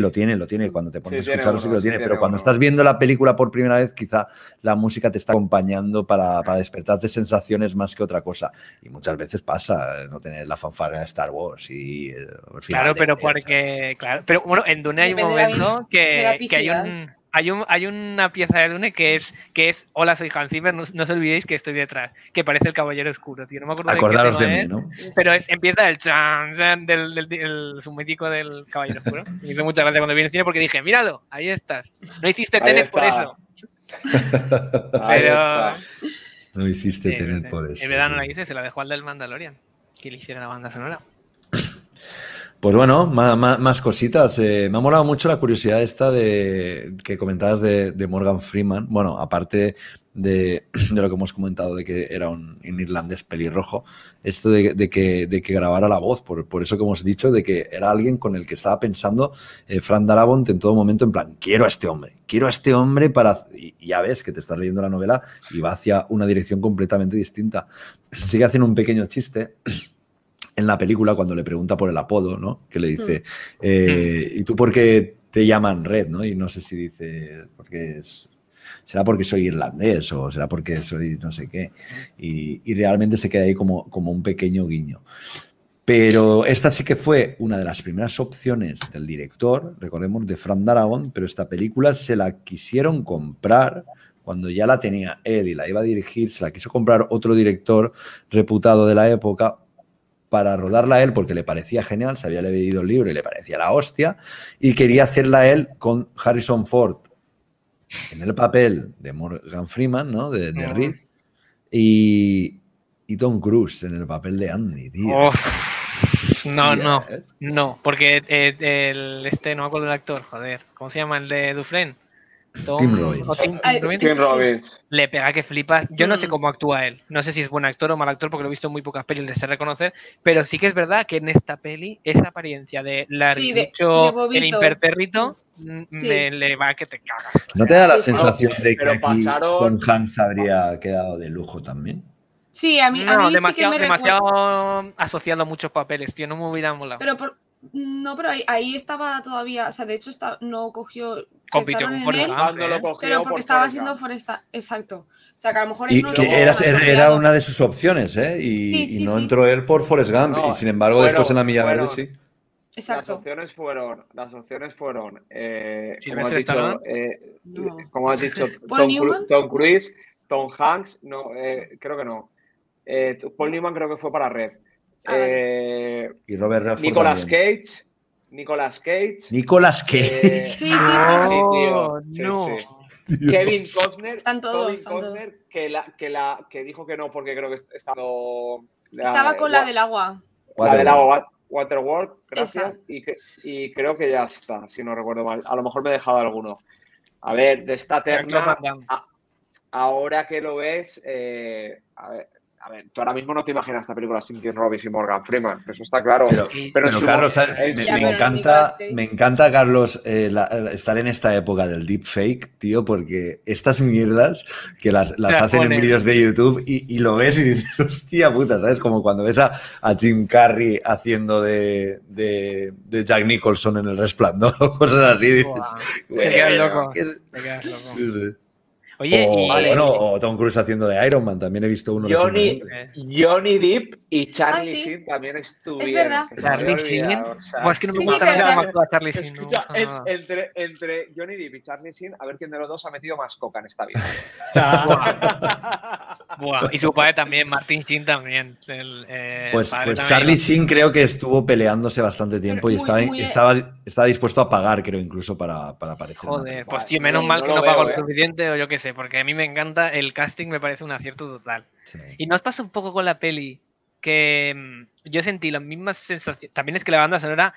lo tiene, lo tiene. Cuando te pones a escucharlo sí que lo tiene, pero cuando estás viendo la película por primera vez, quizá la música te está acompañando para despertarte sensaciones más que otra cosa. Y muchas veces pasa no tener la fanfara de Star Wars y al final pero bueno, en Dune hay un momento que hay una pieza de Dune que es hola, soy Hans Zimmer, no os olvidéis que estoy detrás, que parece el Caballero Oscuro, tío, no me acuerdo. Acordaros de mí, ¿no? Pero empieza el chan chan del submítico del Caballero Oscuro. Me hizo mucha gracia cuando vi en el cine porque dije, míralo, ahí estás. No hiciste Tenet por eso. No hiciste Tenet por eso. En verdad no la hice, se la dejó al del Mandalorian. Que le hiciera la banda sonora. Pues bueno, más cositas. Me ha molado mucho la curiosidad esta que comentabas de Morgan Freeman. Bueno, aparte de lo que hemos comentado de que era un irlandés pelirrojo, esto de que grabara la voz, por eso que hemos dicho, de que era alguien con el que estaba pensando Frank Darabont en todo momento, en plan, quiero a este hombre para... Y ya ves que te estás leyendo la novela y va hacia una dirección completamente distinta. Sí que hacen un pequeño chiste en la película cuando le pregunta por el apodo, ¿no? Que le dice, ¿y tú por qué te llaman Red, no? Y no sé si dice, ¿será porque soy irlandés o será porque soy no sé qué? Y realmente se queda ahí como un pequeño guiño. Pero esta sí que fue una de las primeras opciones del director, recordemos, de Frank Darabont, pero esta película se la quisieron comprar cuando ya la tenía él y la iba a dirigir, se la quiso comprar otro director reputado de la época, para rodarla a él porque le parecía genial, se había leído el libro y le parecía la hostia y quería hacerla él con Harrison Ford en el papel de Morgan Freeman, ¿no? De Reed. Y Tom Cruise en el papel de Andy, tío. Oh, no, no, no. Porque no me acuerdo del actor, joder. ¿Cómo se llama? El de Dufresne. Tim Robbins. Le pega que flipas. Yo no sé cómo actúa él. No sé si es buen actor o mal actor, porque lo he visto en muy pocas pelis, de ser reconocer. Pero sí que es verdad que en esta peli, esa apariencia de el impertérrito, le va que te cagas. ¿No te da la sensación de que aquí Tom Hanks habría quedado de lujo también? Sí, a mí demasiado, sí que me demasiado asociado a muchos papeles, tío. No me hubiera molado. Pero ahí estaba todavía, o sea, de hecho no cogió... Compitió con Forrest Gump, pero porque estaba haciendo Forrest, exacto. O sea, que a lo mejor... Y no que era una de sus opciones, ¿eh? Y entró él por Forrest Gump, no, y sin embargo después en La Milla Verde sí. Exacto. Las opciones fueron como has dicho, Tom Cruise, Tom Hanks, creo que no. Paul Newman creo que fue para Red. Y Robert Redford. Nicolas Cage. Sí, tío. Kevin Costner. Kevin Costner que dijo que no porque creo que estaba con la del agua. La del agua. Waterworld, gracias. Y creo que ya está, si no recuerdo mal. A lo mejor me he dejado alguno. A ver, de esta terna, ahora que lo ves, a ver, tú ahora mismo no te imaginas esta película sin Tim Robbins y Morgan Freeman, eso está claro. Pero Carlos, me encanta, Carlos, estar en esta época del deepfake, tío, porque estas mierdas que las hacen en vídeos de YouTube y lo ves y dices, hostia puta, ¿sabes? Como cuando ves a Jim Carrey haciendo de Jack Nicholson en El Resplandor o cosas así. Dices, te quedas loco. Oye, o Tom Cruise haciendo de Iron Man, también he visto uno. Johnny Depp y Charlie Sheen también estuvieron. Es verdad. Charlie Sheen. Pues que no me gusta nada Charlie Sheen. Entre Johnny Depp y Charlie Sheen, a ver quién de los dos ha metido más coca en esta vida. Y su padre también, Martin Sheen también. Pues Charlie Sheen creo que estuvo peleándose bastante tiempo y estaba dispuesto a pagar, creo, incluso para aparecer. Joder, pues tío, menos mal que no pagó lo suficiente o yo qué sé. Porque a mí me encanta el casting, me parece un acierto total. Sí. ¿Y nos pasa un poco con la peli que yo sentí las mismas sensaciones? También es que la banda sonora,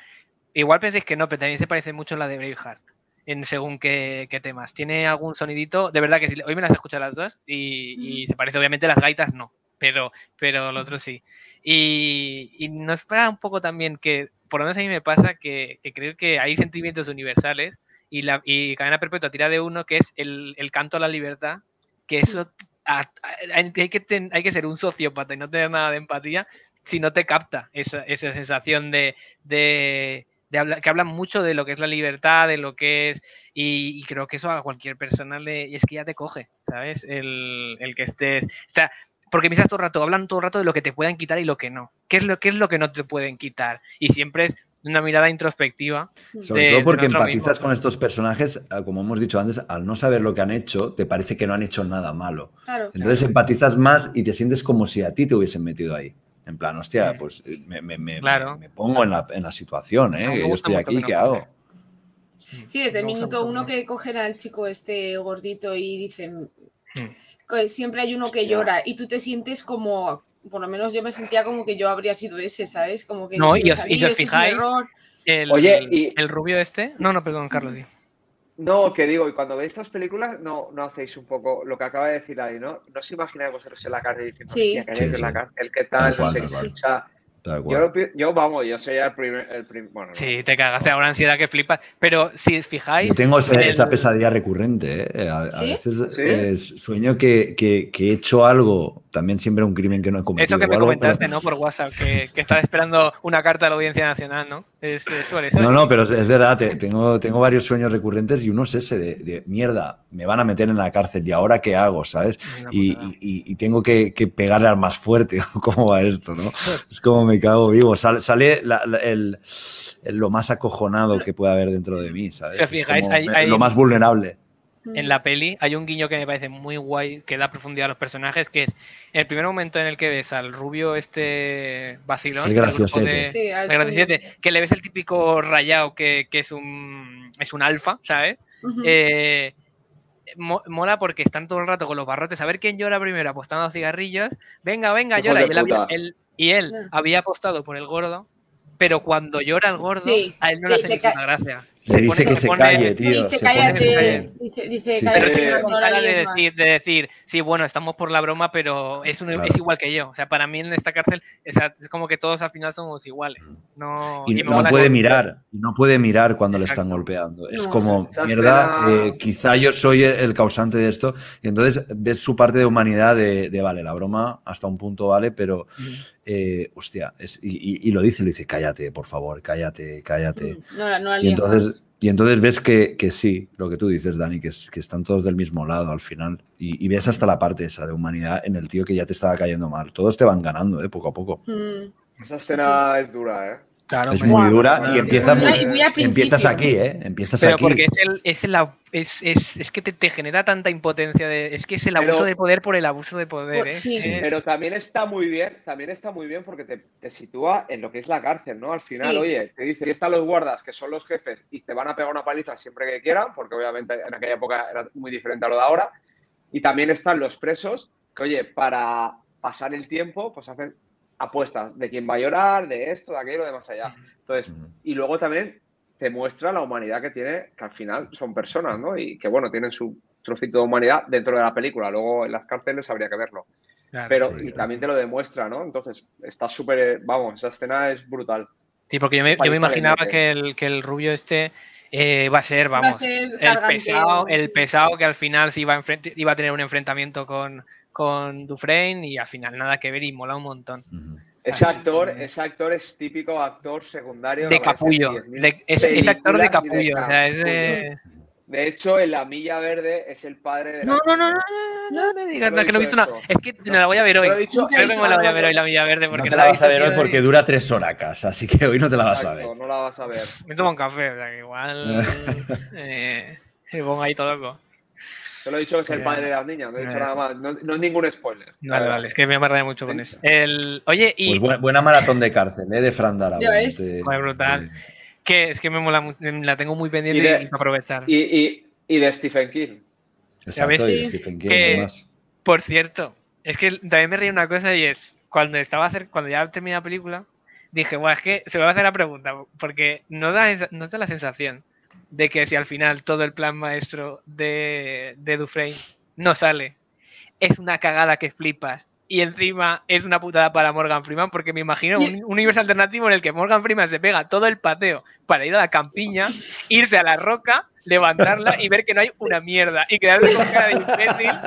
igual penséis que no, pero también se parece mucho a la de Braveheart, en según qué temas. Tiene algún sonidito, de verdad que sí, hoy me las he escuchado las dos y se parece, obviamente las gaitas no, pero lo otro sí. Y nos pasa un poco también que, por lo menos a mí me pasa, que creo que hay sentimientos universales. Y Cadena Perpetua tira de uno que es el canto a la libertad, que eso hay que ser un sociópata y no tener nada de empatía si no te capta esa sensación de hablar, que hablan mucho de lo que es la libertad, de lo que es, y creo que eso a cualquier persona y es que ya te coge, ¿sabes? El que estés, o sea, porque piensas todo el rato, hablan todo el rato de lo que te pueden quitar y lo que no. ¿Qué es lo que no te pueden quitar? Y siempre es una mirada introspectiva. Sobre todo porque empatizas con estos personajes, como hemos dicho antes, al no saber lo que han hecho, te parece que no han hecho nada malo. Claro, entonces empatizas más y te sientes como si a ti te hubiesen metido ahí. En plan, hostia, pues me pongo en la situación, ¿eh? Yo estoy aquí, ¿qué hago? Sí, desde el minuto uno que cogen al chico este gordito y dicen... Siempre hay uno que llora y tú te sientes como... Por lo menos yo me sentía como que yo habría sido ese, ¿sabes? Como que no, y os fijáis, el rubio este... No, perdón, Carlos. Sí. No, que digo, y cuando veis estas películas, no hacéis un poco lo que acaba de decir ahí, ¿no? No os imagináis vosotros en la calle diciendo, que en la cárcel, ¿qué tal? O sea, yo sería el primer... Bueno, sí, te cagas, ahora ansiedad que flipas. Pero si os fijáis... Yo tengo esa pesadilla recurrente, ¿eh? A veces sueño que he hecho algo, también siempre un crimen que no he cometido. Eso que me comentaste, ¿no? Por WhatsApp, que estás esperando una carta de la Audiencia Nacional, ¿no? No, pero es verdad, tengo varios sueños recurrentes y uno es ese de mierda, me van a meter en la cárcel y ahora qué hago, ¿sabes? Y tengo que pegarle al más fuerte, ¿cómo va esto, no? Es como me cago vivo, sale lo más acojonado que puede haber dentro de mí, ¿sabes? Si os fijáis, hay lo más vulnerable. En la peli hay un guiño que me parece muy guay, que da profundidad a los personajes, que es el primer momento en el que ves al rubio este vacilón, el graciosete, que le ves el típico rayado que es un alfa, ¿sabes? mola porque están todo el rato con los barrotes. A ver quién llora primero, apostando a cigarrillos. Venga, venga, hijo llora. Y él había apostado por el gordo, pero cuando llora el gordo, sí, a él no le hace ninguna gracia. Le dice que se calle, tío. Dice, cállate. Dice, pero sí, de decir, sí, bueno, estamos por la broma, pero es igual que yo. O sea, para mí en esta cárcel es como que todos al final somos iguales. No, y no puede mirar, cuando le están golpeando. Es como, mierda, quizá yo soy el causante de esto. Y entonces ves su parte de humanidad de vale, la broma hasta un punto vale, pero... hostia, y lo dice, cállate, por favor, cállate. No, y entonces ves que sí, lo que tú dices, Dani, que están todos del mismo lado al final. Y ves hasta la parte esa de humanidad en el tío que ya te estaba cayendo mal. Todos te van ganando, poco a poco. Esa escena es dura, Claro, es muy dura y empiezas aquí, Empiezas pero aquí. Pero porque es que te genera tanta impotencia. Es que es el abuso de poder por el abuso de poder. Sí. Pero también está muy bien porque te sitúa en lo que es la cárcel, ¿no? Al final, oye, te dice, aquí están los guardas, que son los jefes, y te van a pegar una paliza siempre que quieran, porque obviamente en aquella época era muy diferente a lo de ahora. Y también están los presos, que oye, para pasar el tiempo, pues hacen apuestas de quién va a llorar, de esto, de aquello, de más allá. Entonces, y luego también te muestra la humanidad que tiene, que al final son personas, ¿no? Y que, bueno, tienen su trocito de humanidad dentro de la película. Luego en las cárceles habría que verlo. Claro, pero también te lo demuestra, ¿no? Entonces, está súper... Vamos, esa escena es brutal. Sí, porque yo me imaginaba que el rubio este... va a ser el pesado que al final se iba a tener un enfrentamiento con Dufresne y al final nada que ver y mola un montón. Ese actor es típico actor secundario. De capullo. Es actor de capullo. O sea, de hecho, en La Milla Verde es el padre de... No digas nada, que no he visto nada. Es que me la voy a ver hoy. Yo no me la voy a ver hoy, La Milla Verde, porque no te la vas a ver hoy porque dura 3 horacas, así que hoy no te la vas a ver. No la vas a ver. Me tomo un café, o sea, que igual... me pongo ahí todo loco. Te lo he dicho que es el padre de las niñas, no he dicho nada más. No es ningún spoiler. Vale, es que me amarré mucho con eso. Oye, y... Pues buena maratón de cárcel, de Frank Darabont. Muy brutal. Que es que me mola, la tengo muy pendiente y aprovechar. Y de Stephen King. Exacto, y de Stephen King además. Por cierto, es que también me reí una cosa y es, cuando ya terminé la película, dije, bueno, es que se me va a hacer la pregunta, porque no da la sensación de que si al final todo el plan maestro de Dufresne no sale, es una cagada que flipas. Y encima es una putada para Morgan Freeman, porque me imagino un universo alternativo en el que Morgan Freeman se pega todo el pateo para ir a la campiña, irse a la roca, levantarla y ver que no hay una mierda y quedarse con cara de imbécil.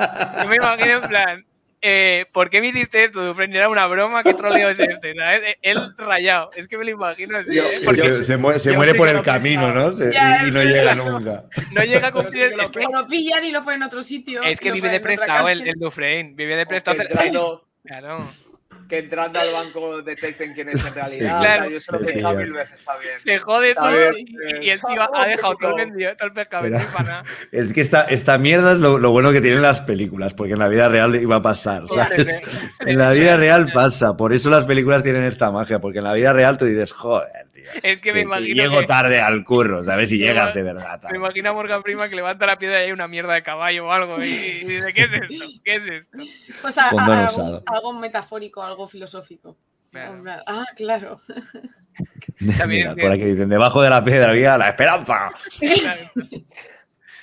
Yo me imagino en plan, ¿por qué me hiciste esto, Dufresne? Era una broma, ¿qué troleo es este? ¿Sabes? Él rayado, es que me lo imagino así. Se muere por el camino, ¿no? Y no llega nunca. No llega a cumplir el... Lo pillan y lo ponen en otro sitio. Es que vive de prestado el Dufresne, vive de prestado. Claro. Que entrando al banco detecten quién es en realidad. Sí, claro. Yo se lo he pensado 1000 veces, está bien. Se jode eso y el tío ha dejado todo el pescado vendido para nada. Es que esta mierda es lo bueno que tienen las películas, porque en la vida real iba a pasar, ¿sabes? En la vida real pasa, por eso las películas tienen esta magia, porque en la vida real tú dices, joder, tío. Es que me imagino llego tarde al curro, ¿sabes? Si llegas de verdad. Me imagino a Morgan Freeman que levanta la piedra y hay una mierda de caballo o algo y dice, ¿qué es esto? ¿Qué es esto? O sea, algo metafórico, algo filosófico. Claro. Claro. Mira, por aquí dicen, debajo de la piedra había la esperanza.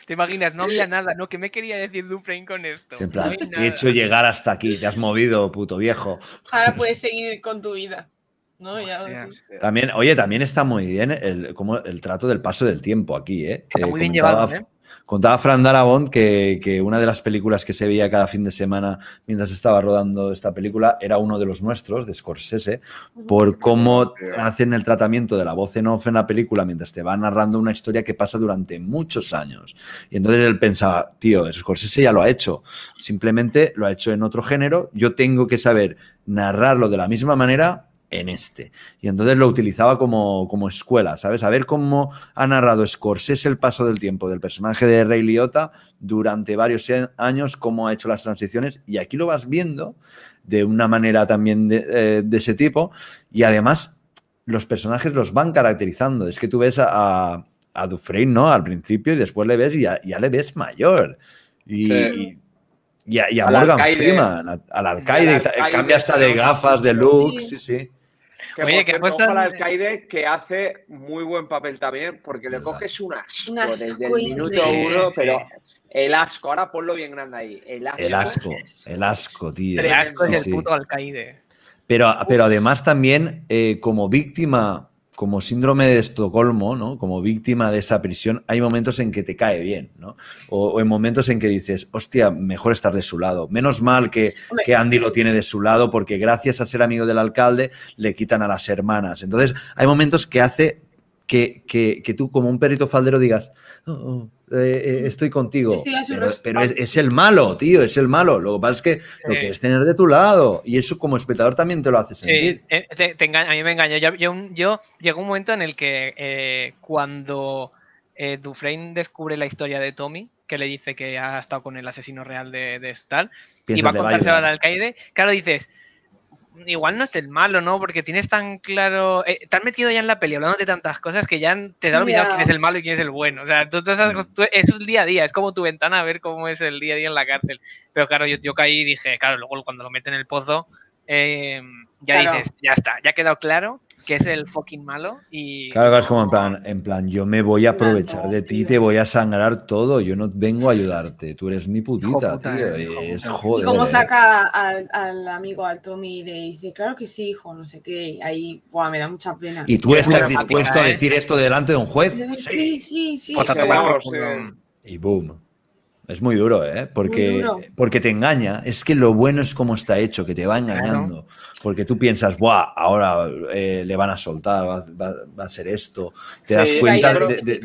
Te imaginas, no había nada, ¿no? ¿Qué me quería decir Dufresne con esto? En plan, no te he hecho llegar hasta aquí, te has movido, puto viejo. Ahora puedes seguir con tu vida. No, ya también, oye, también está muy bien el trato del paso del tiempo aquí, ¿eh? Está muy bien llevado, ¿eh? Contaba Frank Darabont que una de las películas que se veía cada fin de semana mientras estaba rodando esta película era uno de los nuestros, de Scorsese, por cómo hacen el tratamiento de la voz en off en la película mientras te va narrando una historia que pasa durante muchos años. Y entonces él pensaba, tío, Scorsese ya lo ha hecho, simplemente lo ha hecho en otro género, yo tengo que saber narrarlo de la misma manera en este. Y entonces lo utilizaba como escuela, ¿sabes? A ver cómo ha narrado Scorsese el paso del tiempo del personaje de Ray Liotta durante varios años, cómo ha hecho las transiciones, y aquí lo vas viendo de una manera también de ese tipo, y además los personajes los van caracterizando. Es que tú ves a Dufresne, ¿no? Al principio y después le ves y ya le ves mayor. Y a Morgan Freeman, al alcaide, cambia hasta de gafas, de look, sí. Que oye, que muestra al alcaide, que hace muy buen papel también, porque le coges un asco desde el minuto uno, pero el asco, ahora ponlo bien grande ahí, el asco, tío. El asco es el puto alcaide. Pero además también, como víctima, como síndrome de Estocolmo, ¿no? Como víctima de esa prisión, hay momentos en que te cae bien, ¿no? O en momentos en que dices, hostia, mejor estar de su lado. Menos mal que Andy lo tiene de su lado, porque gracias a ser amigo del alcalde le quitan a las hermanas. Entonces, hay momentos que hace que tú, como un perrito faldero, digas, estoy contigo. Pero es el malo, tío, es el malo. Lo que pasa es que lo quieres tener de tu lado. Y eso como espectador también te lo hace sentir. A mí me engañó. Yo llegó un momento en el que cuando Dufresne descubre la historia de Tommy, que le dice que ha estado con el asesino real de tal, y va a contárselo al alcaide, claro, dices... Igual no es el malo, ¿no? Porque tienes tan claro... te has metido ya en la peli hablando de tantas cosas que ya te da olvidado quién es el malo y quién es el bueno. O sea, eso es el día a día. Es como tu ventana a ver cómo es el día a día en la cárcel. Pero claro, yo caí y dije... Claro, luego cuando lo meten en el pozo... dices, ya está. Ya ha quedado claro que es el fucking malo y... Claro, es como en plan, yo me voy a aprovechar de ti, te voy a sangrar todo. Yo no vengo a ayudarte. Tú eres mi putita, tío. Es joder. Y como saca al amigo, al Tommy, y le dice, claro que sí, hijo, no sé qué. Ahí, buah, me da mucha pena. ¿Y tú estás dispuesto a decir esto delante de un juez? Sí. Y boom. Es muy duro, ¿eh? Porque te engaña. Es que lo bueno es cómo está hecho, que te va engañando. Porque tú piensas, ¡buah! Ahora le van a soltar, va a ser esto. Te das cuenta de...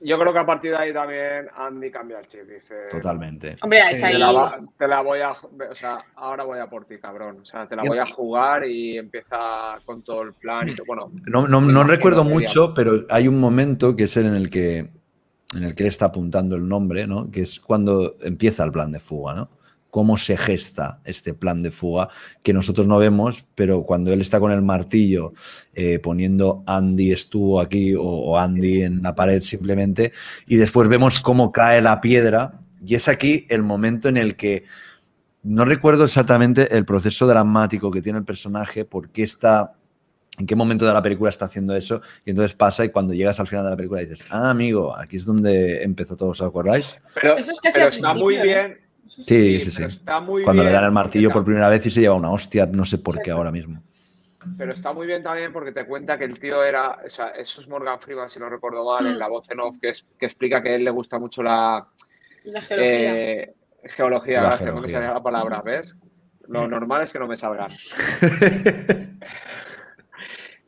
Yo creo que a partir de ahí también Andy cambia el chip. Dice, totalmente. Hombre, es ahí. Te la voy a... O sea, ahora voy a por ti, cabrón. O sea, te la voy a jugar y empieza con todo el plan. Y todo. Bueno, no recuerdo mucho, pero hay un momento que es en el que él está apuntando el nombre, ¿no? Que es cuando empieza el plan de fuga, ¿no? Cómo se gesta este plan de fuga que nosotros no vemos, pero cuando él está con el martillo poniendo Andy estuvo aquí o Andy en la pared simplemente, y después vemos cómo cae la piedra, y es aquí el momento en el que no recuerdo exactamente el proceso dramático que tiene el personaje, porque está... ¿En qué momento de la película está haciendo eso? Y entonces pasa y cuando llegas al final de la película dices, ah, amigo, aquí es donde empezó todo, ¿os acordáis? Pero, eso es que pero está muy bien. Sí. Está muy cuando bien, le dan el martillo por primera vez y se lleva una hostia, no sé por qué ahora mismo. Pero está muy bien también porque te cuenta que el tío era... O sea, eso es Morgan Freeman, si no recuerdo mal, en la voz en off, que explica que a él le gusta mucho la geología. Geología. No me salía la palabra, ¿ves? Lo normal es que no me salga.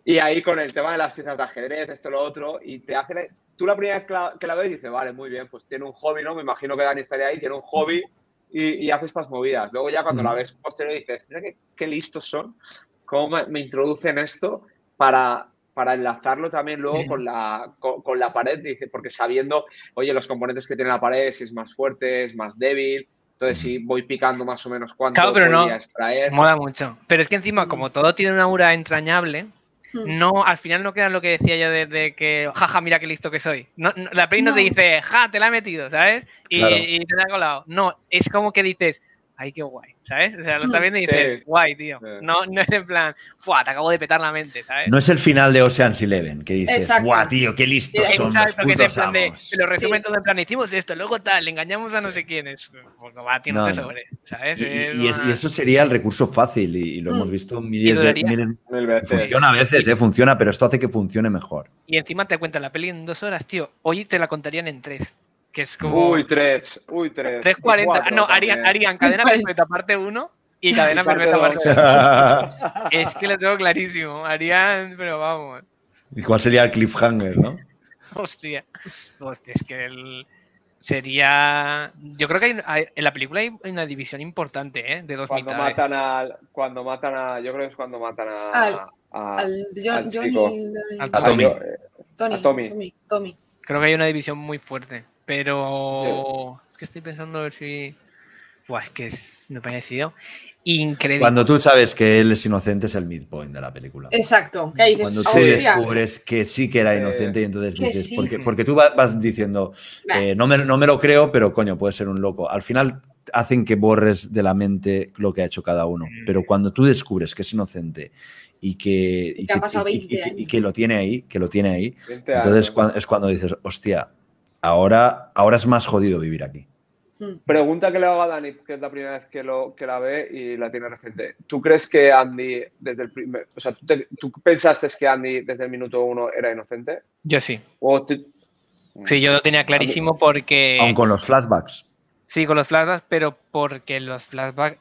Y ahí con el tema de las piezas de ajedrez, esto, lo otro, y te hace... Tú la primera vez que la ves dices, vale, muy bien, pues tiene un hobby, ¿no? Me imagino que Dani estaría ahí, tiene un hobby y hace estas movidas. Luego ya cuando la ves posterior dices, mira qué listos son, cómo me introducen esto para enlazarlo también luego con la pared, dice, porque sabiendo, oye, los componentes que tiene la pared, si es más fuerte, es más débil... Entonces, sí, voy picando más o menos cuánto claro, pero podría extraer. Mola mucho. Pero es que encima, como todo tiene una aura entrañable... No, al final no queda lo que decía yo de que, jaja, mira qué listo que soy. No, la peli no te dice, ja, te la he metido, ¿sabes? Y te la he colado. No, es como que dices, ay, qué guay, ¿sabes? O sea, lo estás viendo y dices, guay, tío. Sí. No es en plan, fuá, te acabo de petar la mente, ¿sabes? No es el final de Ocean's 11, que dices, guau, tío, qué listos son los putos amos. Se lo resumen todo en plan, hicimos esto, luego tal, engañamos a no sé quiénes. Pues no va, tío, no te sobres, ¿sabes? Y eso sería el recurso fácil y lo hemos visto miles veces. Funciona a veces, funciona, pero esto hace que funcione mejor. Y encima te cuentan la peli en 2 horas, tío. Hoy te la contarían en 3. Que es como... Uy, 3:40. No, harían Cadena Perpetua parte 1 y Cadena Perpetua parte 2. Es que lo tengo clarísimo. Harían, pero vamos. ¿Y cuál sería el cliffhanger, no? Hostia, es que sería... Yo creo que en la película hay una división importante, ¿eh? De dos mitades. Yo creo que es cuando matan a Tommy. Creo que hay una división muy fuerte. Pero es que estoy pensando a ver si... Buah, es que es, me ha parecido increíble. Cuando tú sabes que él es inocente es el midpoint de la película. Exacto. ¿Qué dices? Cuando tú descubres que sí que era inocente y entonces dices, sí. porque tú vas diciendo, no me lo creo, pero coño, puede ser un loco. Al final hacen que borres de la mente lo que ha hecho cada uno. Pero cuando tú descubres que es inocente y que lo tiene ahí, entonces es cuando dices, hostia, ahora es más jodido vivir aquí. Pregunta que le hago a Dani, que es la primera vez que la ve y la tiene reciente. ¿Tú crees que Andy, desde el primer... O sea, ¿tú pensaste que Andy desde el minuto 1 era inocente? Yo sí. Sí, yo lo tenía clarísimo porque... Aun con los flashbacks. Sí, con los flashbacks, pero porque los flashbacks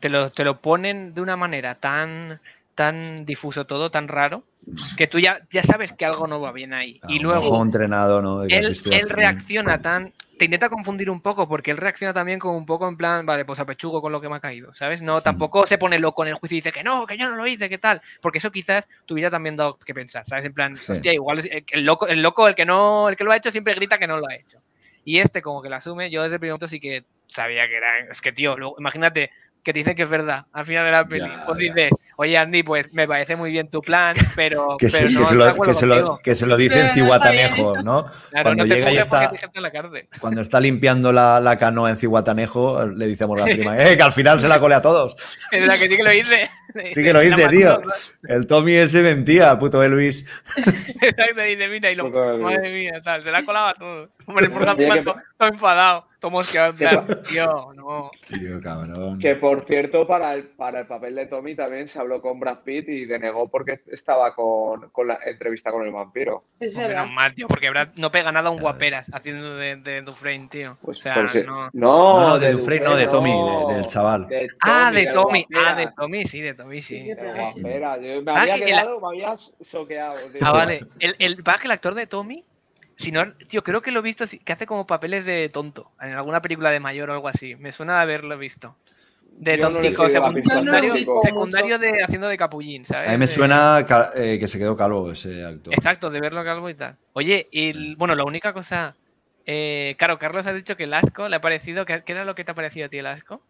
te lo ponen de una manera tan difuso todo, tan raro, que tú ya sabes que algo no va bien ahí. Y luego entrenado, ¿no? Él reacciona tan... Te intenta confundir un poco porque él reacciona también como un poco en plan, vale, pues apechugo con lo que me ha caído, ¿sabes? No, tampoco se pone loco en el juicio y dice que yo no lo hice, ¿qué tal? Porque eso quizás te hubiera también dado que pensar, ¿sabes? En plan, sí. Hostia, igual el que lo ha hecho siempre grita que no lo ha hecho. Y este como que lo asume, yo desde el primer momento sí que sabía que era... Es que, tío, luego, imagínate... que te dicen que es verdad, al final de la peli, pues dices, oye Andy, pues me parece muy bien tu plan, pero que se lo dice en Cihuatanejo, ¿no? Claro, cuando llega y cuando está limpiando la canoa en Cihuatanejo, le dice a Morgan Freeman, que al final se la cole a todos. Es la que sí que lo hice. Sí que lo hice, tío. El Tommy ese mentía, puto Elvis. Exacto, dice, mira, y lo... Madre mía, tal, se la colaba a todos. Hombre, Morgan Freeman todo enfadado. Tomos que hablan, tío, no. Tío, cabrón. Que por cierto, para el papel de Tommy también se habló con Brad Pitt y denegó porque estaba con la entrevista con el vampiro. Es verdad. Menos mal, tío, porque Brad no pega nada a un guaperas haciendo de Dufresne, tío. Pues, o sea, no, de Dufresne, no, de Tommy, no. Del chaval. De Tommy, de Tommy. De Tommy, sí, de Tommy. Guapera, yo me había soqueado. Tío. Vale. El actor de Tommy. Si no, tío, creo que lo he visto que hace como papeles de tonto en alguna película de mayor o algo así. Me suena de haberlo visto. De tontico, secundario de haciendo de capullín, ¿sabes? A mí me suena que se quedó calvo ese actor. Exacto, de verlo calvo y tal. Oye, bueno, la única cosa... claro, Carlos ha dicho que el asco le ha parecido... ¿Qué era lo que te ha parecido a ti el asco?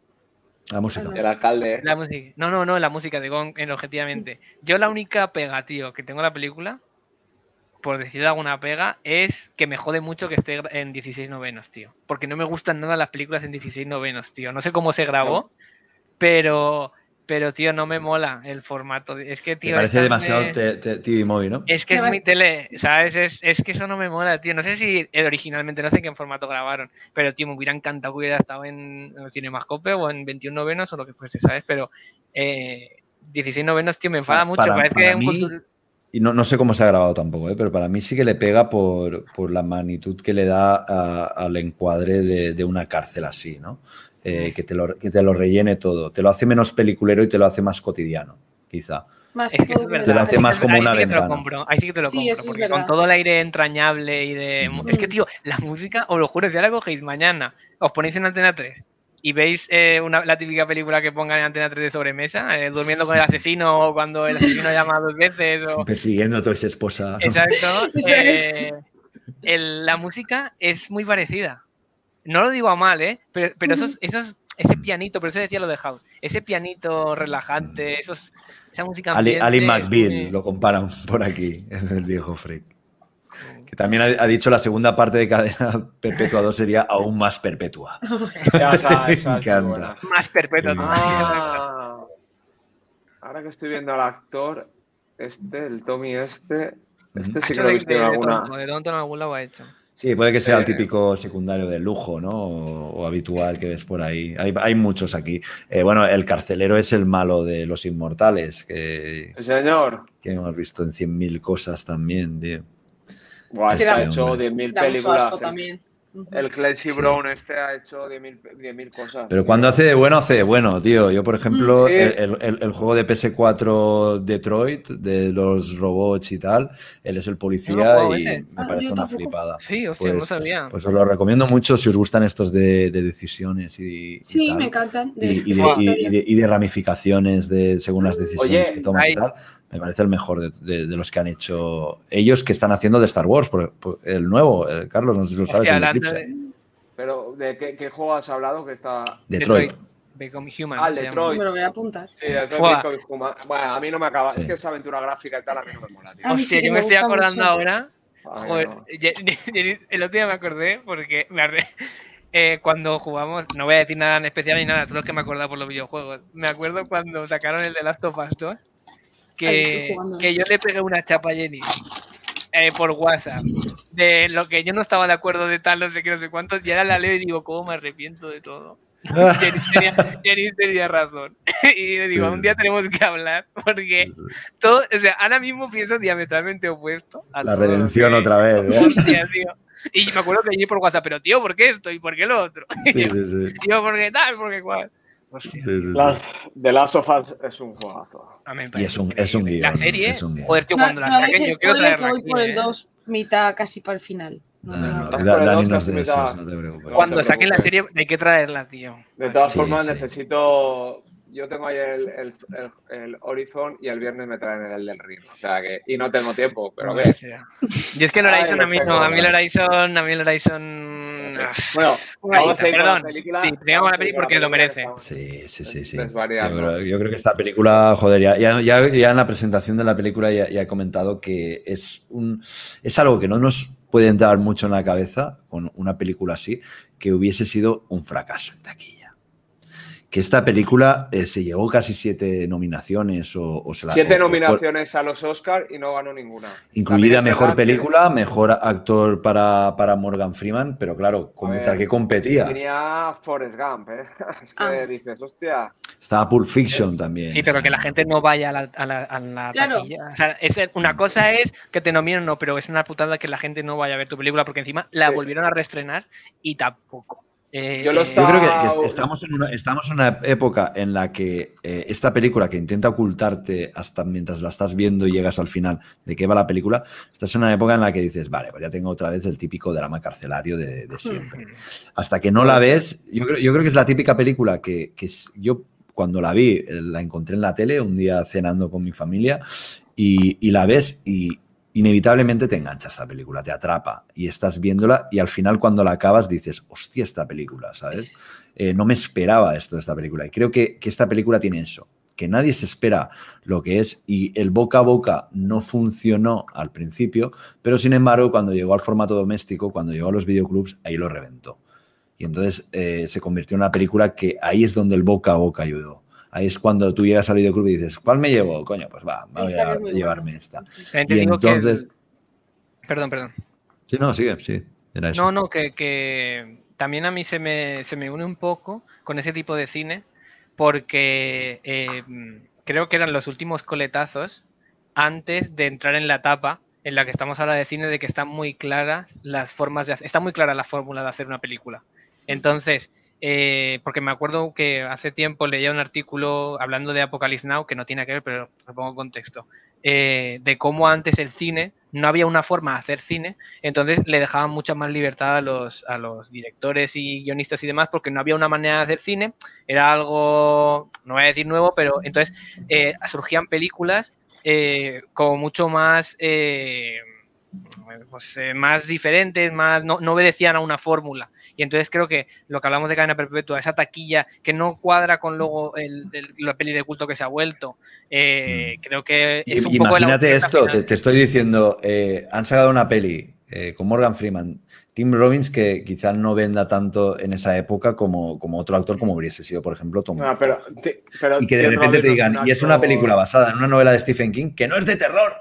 La música. El alcalde. La música. No, la música, digo, objetivamente. Yo la única pega, tío, que tengo en la película... por decirle alguna pega, es que me jode mucho que esté en 16 novenos, tío. Porque no me gustan nada las películas en 16 novenos, tío. No sé cómo se grabó, pero tío, no me mola el formato. Es que, tío... Me parece demasiado TV Movie, ¿no? Es que es muy tele, ¿sabes? Es que eso no me mola, tío. No sé si originalmente, no sé en qué formato grabaron, pero, tío, me hubiera encantado que hubiera estado en el Cinemascope o en 21 novenos o lo que fuese, ¿sabes? Pero 16 novenos, tío, me enfada mucho. Parece que un... Y no sé cómo se ha grabado tampoco, pero para mí sí que le pega por la magnitud que le da al encuadre de una cárcel así, ¿no? Que te lo rellene todo. Te lo hace menos peliculero y te lo hace más cotidiano, quizá. Más es que es verdad. Te lo hace más como una ventana. Ahí sí que te lo compro, sí, porque con todo el aire entrañable y de... Es que, tío, la música, os lo juro, si ahora cogéis mañana, os ponéis en Antena 3... y veis la típica película que pongan en Antena 3 de sobremesa, durmiendo con el asesino o cuando el asesino llama 2 veces. O... persiguiendo a tu ex esposa. Exacto. La música es muy parecida. No lo digo a mal, pero ese pianito, por eso decía lo de House, ese pianito relajante, esa música ambiente... Ali McBeal lo comparan por aquí, el viejo Freak. Que también ha dicho la segunda parte de Cadena Perpetua 2 sería aún más perpetua. Me encanta. Más perpetua. Ah, ahora que estoy viendo al actor, el Tommy este sí que lo he visto en alguna... De tonto en algún lado ha hecho. Sí, puede que sea el típico secundario de lujo, ¿no? O habitual que ves por ahí. Hay muchos aquí. Bueno, el carcelero es el malo de Los Inmortales. Señor. Que hemos visto en 100.000 cosas también, tío. Buah, ha hecho 10.000 películas. El Clancy Brown ha hecho 10.000 cosas. Pero cuando hace de bueno, tío. Yo, por ejemplo, el juego de PS4 Detroit, de los robots y tal, él es el policía y me parece una flipada. Sí, hostia, no sabía. Pues os lo recomiendo mucho si os gustan estos de decisiones y sí, y tal. Me encantan. De ramificaciones según las decisiones que tomas y tal. Me parece el mejor de los que han hecho ellos que están haciendo de Star Wars, el nuevo, Carlos, no sé si lo sabes, el Eclipse. Pero, ¿de qué juego has hablado que está...? Detroit Become Human. Ah, Detroit. Me lo voy a apuntar. Sí, Detroit Become Human. Bueno, a mí no me acaba. Sí. Es que esa aventura gráfica y tal a mí no me mola, tío. Hostia, sí, yo me estoy acordando mucho ahora. Ay, joder, no. El otro día me acordé porque cuando jugamos, no voy a decir nada en especial ni nada, todo lo que me he acordado por los videojuegos. Me acuerdo cuando sacaron el de Last of Us 2, que yo le pegué una chapa a Jenny por WhatsApp, de lo que yo no estaba de acuerdo de tal, no sé qué, no sé cuántos, y ahora la leo y digo, cómo me arrepiento de todo. Jenny tenía razón. Y le digo, un día tenemos que hablar porque todo, o sea, ahora mismo pienso diametralmente opuesto a la redención otra vez, ¿eh? Hostia, tío. Y me acuerdo que allí por WhatsApp, pero tío, ¿por qué esto? ¿Y por qué lo otro? Sí, sí. Yo, ¿por qué tal? ¿Por qué cuál? Hostia. The Last of Us es un juegazo. Y es un guión. La serie, es un guión. Joder, tío, cuando la saquen, yo quiero traerla. Voy por el 2, mitad casi para el final. Dani no es de esos, no te preocupes. Cuando saquen la serie hay que traerla, tío. De todas formas, necesito... Yo tengo ahí el Horizon y el viernes me traen el del Ring. O sea que... Y no tengo tiempo, pero qué. Yo es que el Horizon a mí no. A mí el Horizon... Bueno, vamos a ir con la película. Sí, tengamos la película porque lo merece. Sí, sí, sí, sí. Yo creo que esta película, joder, ya en la presentación de la película ya he comentado que es algo que no nos puede entrar mucho en la cabeza con una película así, que hubiese sido un fracaso en taquilla. Que esta película se llegó casi 7 nominaciones o se la... 7 nominaciones a los Oscars y no ganó ninguna. Incluida mejor película, mejor actor para Morgan Freeman, pero claro, ¿contra qué competía? Tenía Forrest Gump, ¿eh? Es que dices, hostia... Estaba Pulp Fiction también. Sí, pero que la gente no vaya a la taquilla. O sea, una cosa es que te nominen o no, pero es una putada que la gente no vaya a ver tu película porque encima la volvieron a reestrenar y tampoco. Yo creo que estamos en una época en la que esta película que intenta ocultarte hasta mientras la estás viendo y llegas al final de qué va la película, estás en una época en la que dices, vale, pues ya tengo otra vez el típico drama carcelario de siempre. Hasta que no la ves, yo creo que es la típica película que yo cuando la vi, la encontré en la tele un día cenando con mi familia y la ves y inevitablemente te engancha esta película, te atrapa y estás viéndola y al final cuando la acabas dices, hostia, esta película, ¿sabes? No me esperaba esto de esta película y creo que esta película tiene eso, que nadie se espera lo que es y el boca a boca no funcionó al principio, pero sin embargo cuando llegó al formato doméstico, cuando llegó a los videoclubs, ahí lo reventó y entonces se convirtió en una película que ahí es donde el boca a boca ayudó. Ahí es cuando tú llegas al videoclub y dices, ¿cuál me llevo? Coño, pues voy a llevarme esta. Y entonces... Perdón. Sí, no, sigue, sí. Era eso. No, que también a mí se me une un poco con ese tipo de cine porque creo que eran los últimos coletazos antes de entrar en la etapa en la que estamos ahora de cine de que están muy claras las formas de hacer, está muy clara la fórmula de hacer una película. Entonces... porque me acuerdo que hace tiempo leía un artículo hablando de Apocalypse Now, que no tiene que ver, pero lo pongo en contexto, de cómo antes el cine, no había una forma de hacer cine, entonces le dejaban mucha más libertad a los directores y guionistas y demás, porque no había una manera de hacer cine, era algo, no voy a decir nuevo, pero entonces surgían películas como mucho más... más diferentes, más no obedecían a una fórmula. Y entonces creo que lo que hablamos de Cadena Perpetua, esa taquilla que no cuadra con luego la peli de culto que se ha vuelto, creo que es un poco... Imagínate esto, te estoy diciendo, han sacado una peli con Morgan Freeman, Tim Robbins, que quizás no venda tanto en esa época como otro actor, como hubiese sido, por ejemplo, Tom. No, pero y que de repente te digan, y es una película basada en una novela de Stephen King que no es de terror.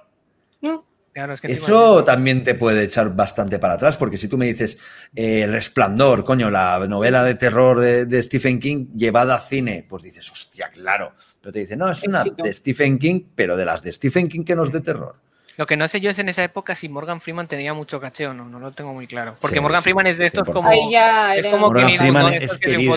No. Claro, es que eso también te puede echar bastante para atrás, porque si tú me dices El Resplandor, coño, la novela de terror de Stephen King llevada a cine, pues dices, hostia, claro. Pero te dicen, no, es una de Stephen King, pero de las de Stephen King que no es de terror. Lo que no sé yo es en esa época si Morgan Freeman tenía mucho caché o no, no lo tengo muy claro. Porque sí, Morgan Freeman es de estos como... Es como Morgan Freeman es querido.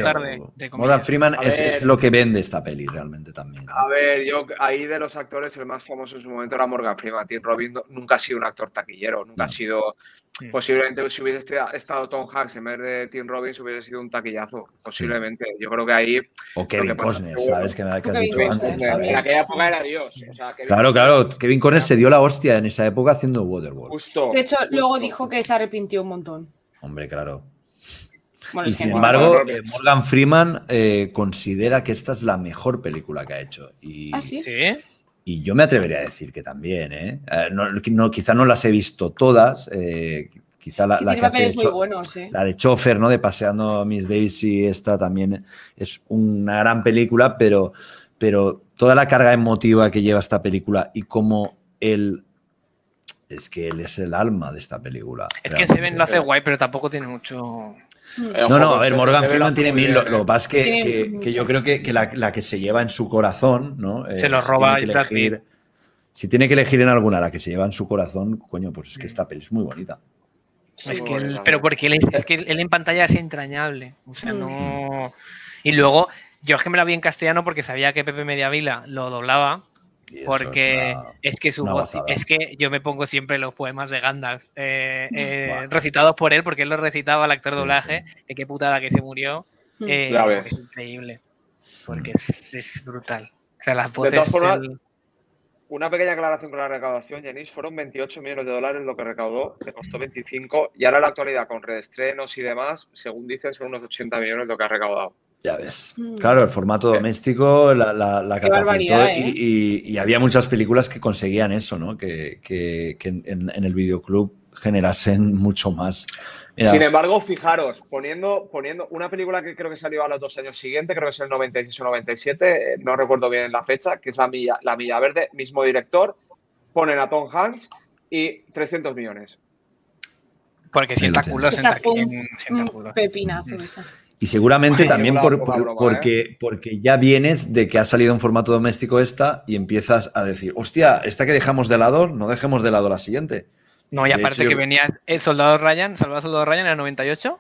Morgan Freeman es lo que vende esta peli realmente también. A ver, yo ahí de los actores el más famoso en su momento era Morgan Freeman. Tim Robbins nunca ha sido un actor taquillero, nunca ha sido... Posiblemente si hubiese estado Tom Hanks en vez de Tim Robbins hubiese sido un taquillazo, posiblemente. Yo creo que ahí... O Kevin Costner, ¿sabes? Que has dicho antes. En aquella época era Dios. O sea, claro, Kevin Costner se dio la hostia en esa época haciendo Waterworld. De hecho, luego dijo que se arrepintió un montón. Hombre, claro. Bueno, y sin embargo, Morgan Freeman considera que esta es la mejor película que ha hecho. Y, ¿ah, sí? Y yo me atrevería a decir que también, ¿eh? Quizá no las he visto todas, quizá la que hace muy buenos, ¿eh? La de Chopper, ¿no? De Paseando Miss Daisy, esta también es una gran película, pero toda la carga emotiva que lleva esta película y cómo él... Es que él es el alma de esta película. Es realmente. Que Seven lo hace guay, pero tampoco tiene mucho... No, no, a ver, Morgan Freeman tiene mil, lo que pasa es que yo creo que la que se lleva en su corazón, ¿no? Se lo roba y Brad Pitt. Si tiene que elegir en alguna la que se lleva en su corazón, coño, pues es que esta peli es muy bonita. Sí, es que él, pero porque él, es que él en pantalla es entrañable, o sea, no... Y luego, yo es que me la vi en castellano porque sabía que Pepe Mediavila lo doblaba. Porque es que su voz, es que yo me pongo siempre los poemas de Gandalf recitados por él, porque él los recitaba al actor doblaje, de qué putada que se murió, es increíble, porque es brutal. O sea, las voces... De todas formas, una pequeña aclaración con la recaudación, Yanis, fueron $28 millones lo que recaudó, le costó 25, y ahora en la actualidad con reestrenos y demás, según dicen, son unos 80 millones lo que ha recaudado. Ya ves. Claro, el formato doméstico, la catapultó, y había muchas películas que conseguían eso, ¿no? Que en el videoclub generasen mucho más. Mira. Sin embargo, fijaros, poniendo una película que creo que salió a los 2 años siguientes, creo que es el 96 o 97, no recuerdo bien la fecha, que es La Milla Verde, mismo director, ponen a Tom Hanks y 300 millones. Porque sienta culos, pepinazo esa. Y seguramente también porque ya vienes de que ha salido en formato doméstico esta y empiezas a decir, hostia, esta que dejamos de lado, no dejemos de lado la siguiente. No, y de aparte hecho, que venía el Soldado Ryan, ¿Salvador Soldado Ryan en el 98?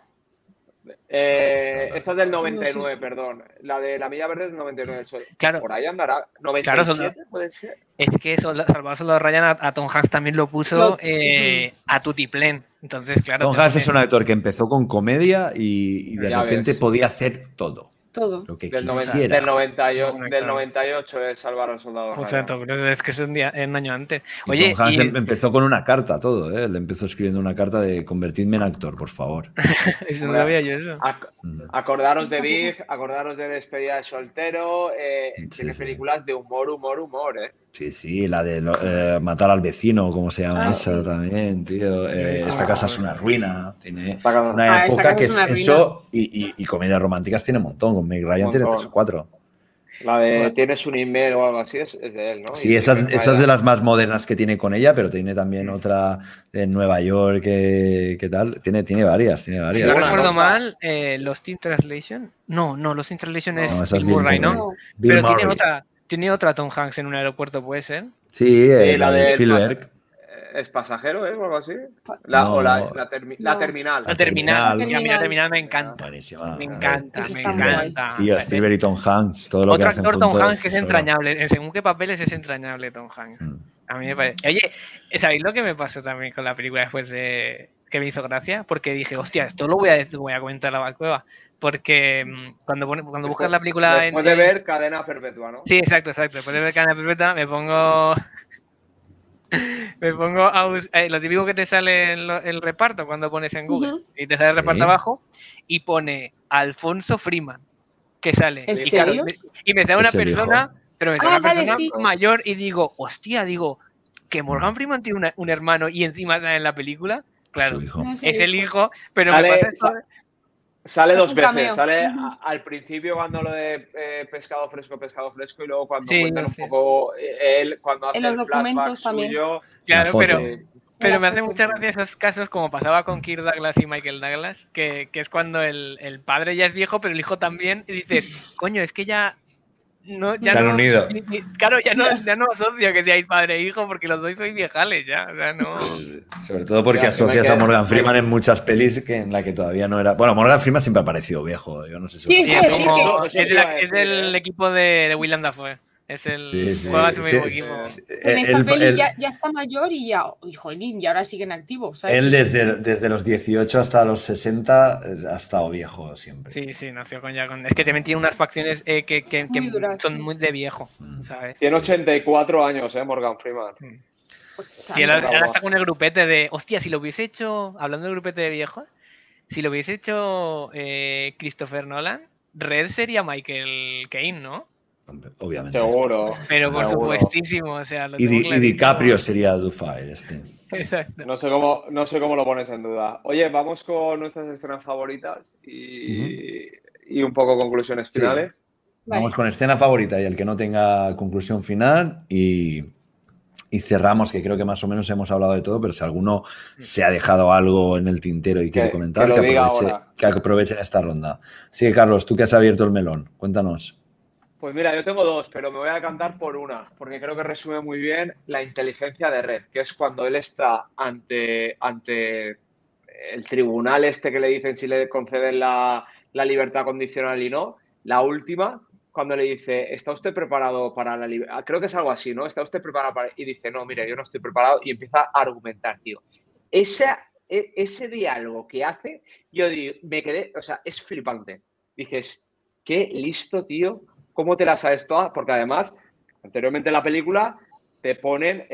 Esta es del 99, no sé. Perdón. La de La Milla Verde es del 99. Claro. Por ahí andará. 97, claro, puede ser. Es que Salvador Soldado Ryan a Tom Hanks también lo puso a tutiplén. Entonces, claro, Tom Hanks es un actor que empezó con comedia y de repente podía hacer todo. Todo. Lo que quisiera. Del 98 es Salvador Soldado Ryan. Exacto, pero es que es un año antes. Oye, Tom Hanks empezó con una carta, todo, ¿eh? Le empezó escribiendo una carta de convertidme en actor, por favor. Eso no sabía yo eso. Acordaros de Big, acordaros de Despedida de Soltero, tiene películas de humor, ¿eh? Sí, sí, la de Matar al Vecino, como se llama esa también, tío. Esta casa es una ruina. Tiene una época que es eso y comedias románticas tiene un montón. Con Meg Ryan tiene 3 o 4. La de Tienes un email o algo así es de él, ¿no? Sí, esa es de las más modernas que tiene con ella, pero tiene también otra en Nueva York, ¿qué tal? Tiene varias, tiene varias. Si no recuerdo mal, Lost in Translation. No, Lost in Translation es Bill Murray, ¿no? Pero tiene otra... ¿Tiene otra Tom Hanks en un aeropuerto, puede ser? Sí, la de Spielberg. ¿Es pasajero, o algo así? La terminal. La terminal me encanta. Buenísima. Me encanta. Tío, Spielberg y Tom Hanks. Todo lo otro que hacen actor Tom Hanks que es entrañable. Según qué papeles es entrañable Tom Hanks. A mí me parece. Oye, ¿sabéis lo que me pasó también con la película después de... que me hizo gracia? Porque dije, hostia, esto lo voy a comentar a La Batcueva. Porque cuando buscas la película... Después de ver Cadena Perpetua, ¿no? Sí, exacto. Después de ver Cadena Perpetua me pongo lo típico que te sale el reparto cuando pones en Google. Y te sale el reparto abajo y pone Alfonso Freeman, que sale. ¿En serio? Y me sale una persona, pero me sale una persona mayor y digo, hostia, que Morgan Freeman tiene un hermano y encima sale en la película. Claro, es el hijo, pero sale 2 veces. Sale al principio cuando lo de pescado fresco, y luego cuando cuentan un poco él, cuando hace el flashback suyo. Claro, pero me hace mucha gracia esos casos, como pasaba con Kirk Douglas y Michael Douglas, que es cuando el padre ya es viejo, pero el hijo también, y dices, coño, es que ya... ya se han unido. Claro, ya no asocio que seáis padre e hijo porque los dos sois viejales ya. O sea, no. Sobre todo porque asocias a Morgan Freeman en muchas pelis en la que todavía no era. Bueno, Morgan Freeman siempre ha parecido viejo. Yo no sé si es el equipo de Willem Dafoe. Es el en esta peli ya está mayor y ya, jolín, y ahora siguen activos, ¿sabes? Él desde los 18 hasta los 60 ha estado viejo siempre. Sí, nació con... Es que también tiene unas facciones que muy duras, son muy de viejo, ¿sabes? Tiene 84 años, Morgan Freeman. Sí, ahora está con el grupete de... Hostia, si lo hubiese hecho... Hablando del grupete de viejo... Si lo hubiese hecho Christopher Nolan, Red sería Michael Caine, ¿no? Obviamente. Seguro. Pero por supuestísimo. O sea, y DiCaprio sería Dufay. Exacto. No sé cómo lo pones en duda. Oye, vamos con nuestras escenas favoritas y un poco conclusiones finales. Sí. Vale. Vamos con escena favorita y el que no tenga conclusión final y cerramos, que creo que más o menos hemos hablado de todo, pero si alguno se ha dejado algo en el tintero y quiere comentar, que aprovechen esta ronda. Así que, Carlos, tú que has abierto el melón, cuéntanos. Pues mira, yo tengo dos, pero me voy a decantar por una, porque creo que resume muy bien la inteligencia de Red, que es cuando él está ante el tribunal este que le dicen si le conceden la libertad condicional y no, la última, cuando le dice, ¿está usted preparado para la libertad? Creo que es algo así, ¿no? ¿Está usted preparado para...? Y dice, no, mire, yo no estoy preparado. Y empieza a argumentar, tío. Ese diálogo que hace, yo digo, me quedé... O sea, es flipante. Dices, qué listo, tío. ¿Cómo te la sabes toda? Porque además, anteriormente en la película te ponen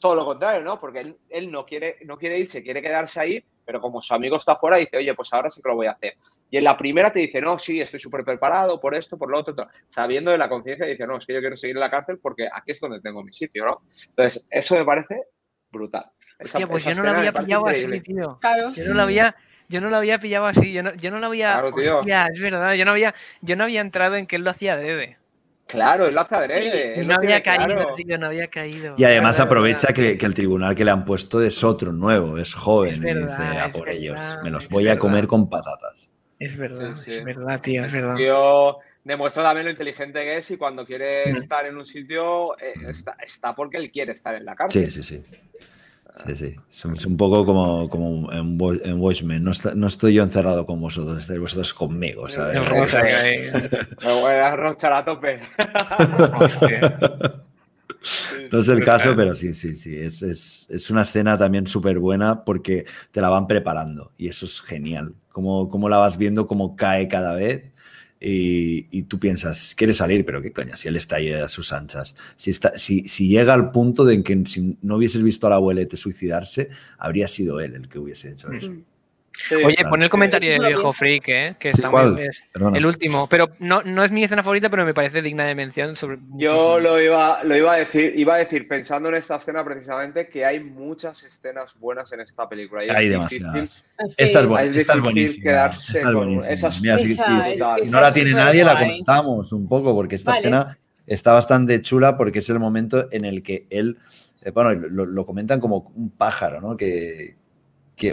todo lo contrario, ¿no? Porque él no quiere irse, quiere quedarse ahí, pero como su amigo está fuera, dice, oye, pues ahora sí que lo voy a hacer. Y en la primera te dice, no, sí, estoy súper preparado por esto, por lo otro, sabiendo de la conciencia, dice, no, es que yo quiero seguir en la cárcel porque aquí es donde tengo mi sitio, ¿no? Entonces, eso me parece brutal. Hostia, pues yo no la había pillado así, tío. Claro. Yo no la había pillado así, yo no la había... Claro, tío. Hostia, es verdad, yo no había entrado en que él lo hacía adrede. Claro, él lo hace adrede. Sí, no había caído. Y además aprovecha que el tribunal que le han puesto es otro nuevo, es joven, es verdad, y dice, a por ellos, me los voy a comer con patatas. Es verdad, sí, sí. Es verdad, tío, es verdad. Tío, demuestra también lo inteligente que es y cuando quiere estar en un sitio, está porque él quiere estar en la cárcel. Sí, sí, sí. Sí, sí. Es un poco como en Watchmen. No estoy yo encerrado con vosotros, estáis vosotros conmigo, ¿sabes? Me voy a rochar a tope. No es el caso, pero sí. Es una escena también súper buena porque te la van preparando y eso es genial. Como la vas viendo, cómo cae cada vez. Y tú piensas, quiere salir, pero qué coña, si él está ahí a sus anchas. Si llega al punto de que si no hubieses visto a la abuelete suicidarse, habría sido él el que hubiese hecho eso. Sí. Oye, claro, pon el comentario del viejo Freak, que sí, es el último. Pero no es mi escena favorita, pero me parece digna de mención. Yo iba a decir, pensando en esta escena precisamente, que hay muchas escenas buenas en esta película. Hay demasiadas. Esta es buenísima. No la tiene nadie, la comentamos un poco, porque esta escena está bastante chula, porque es el momento en el que él, bueno, lo comentan como un pájaro, ¿no?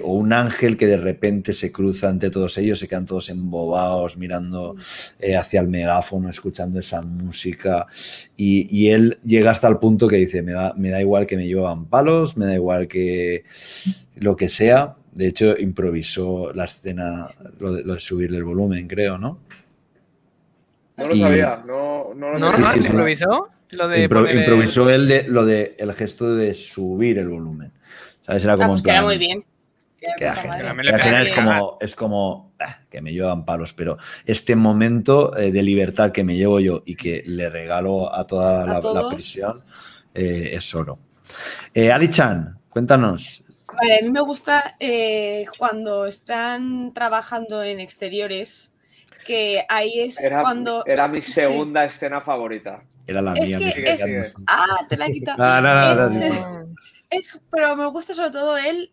O un ángel que de repente se cruza ante todos ellos, se quedan todos embobados mirando hacia el megáfono, escuchando esa música y él llega hasta el punto que dice, me da igual que me llevan palos, me da igual que lo que sea. De hecho, improvisó la escena, lo de subirle el volumen, creo, ¿no? No lo sabía, ¿improvisó? Improvisó él el gesto de subir el volumen, ¿sabes? Era como queda muy bien. Que al final es como que me llevan palos, pero este momento de libertad que me llevo yo y que le regalo a toda la prisión es oro. Ali Chan, cuéntanos. Vale, a mí me gusta cuando están trabajando en exteriores, que ahí es cuando... Era mi segunda escena favorita. Era la mía. Te la he quitado. Pero me gusta sobre todo el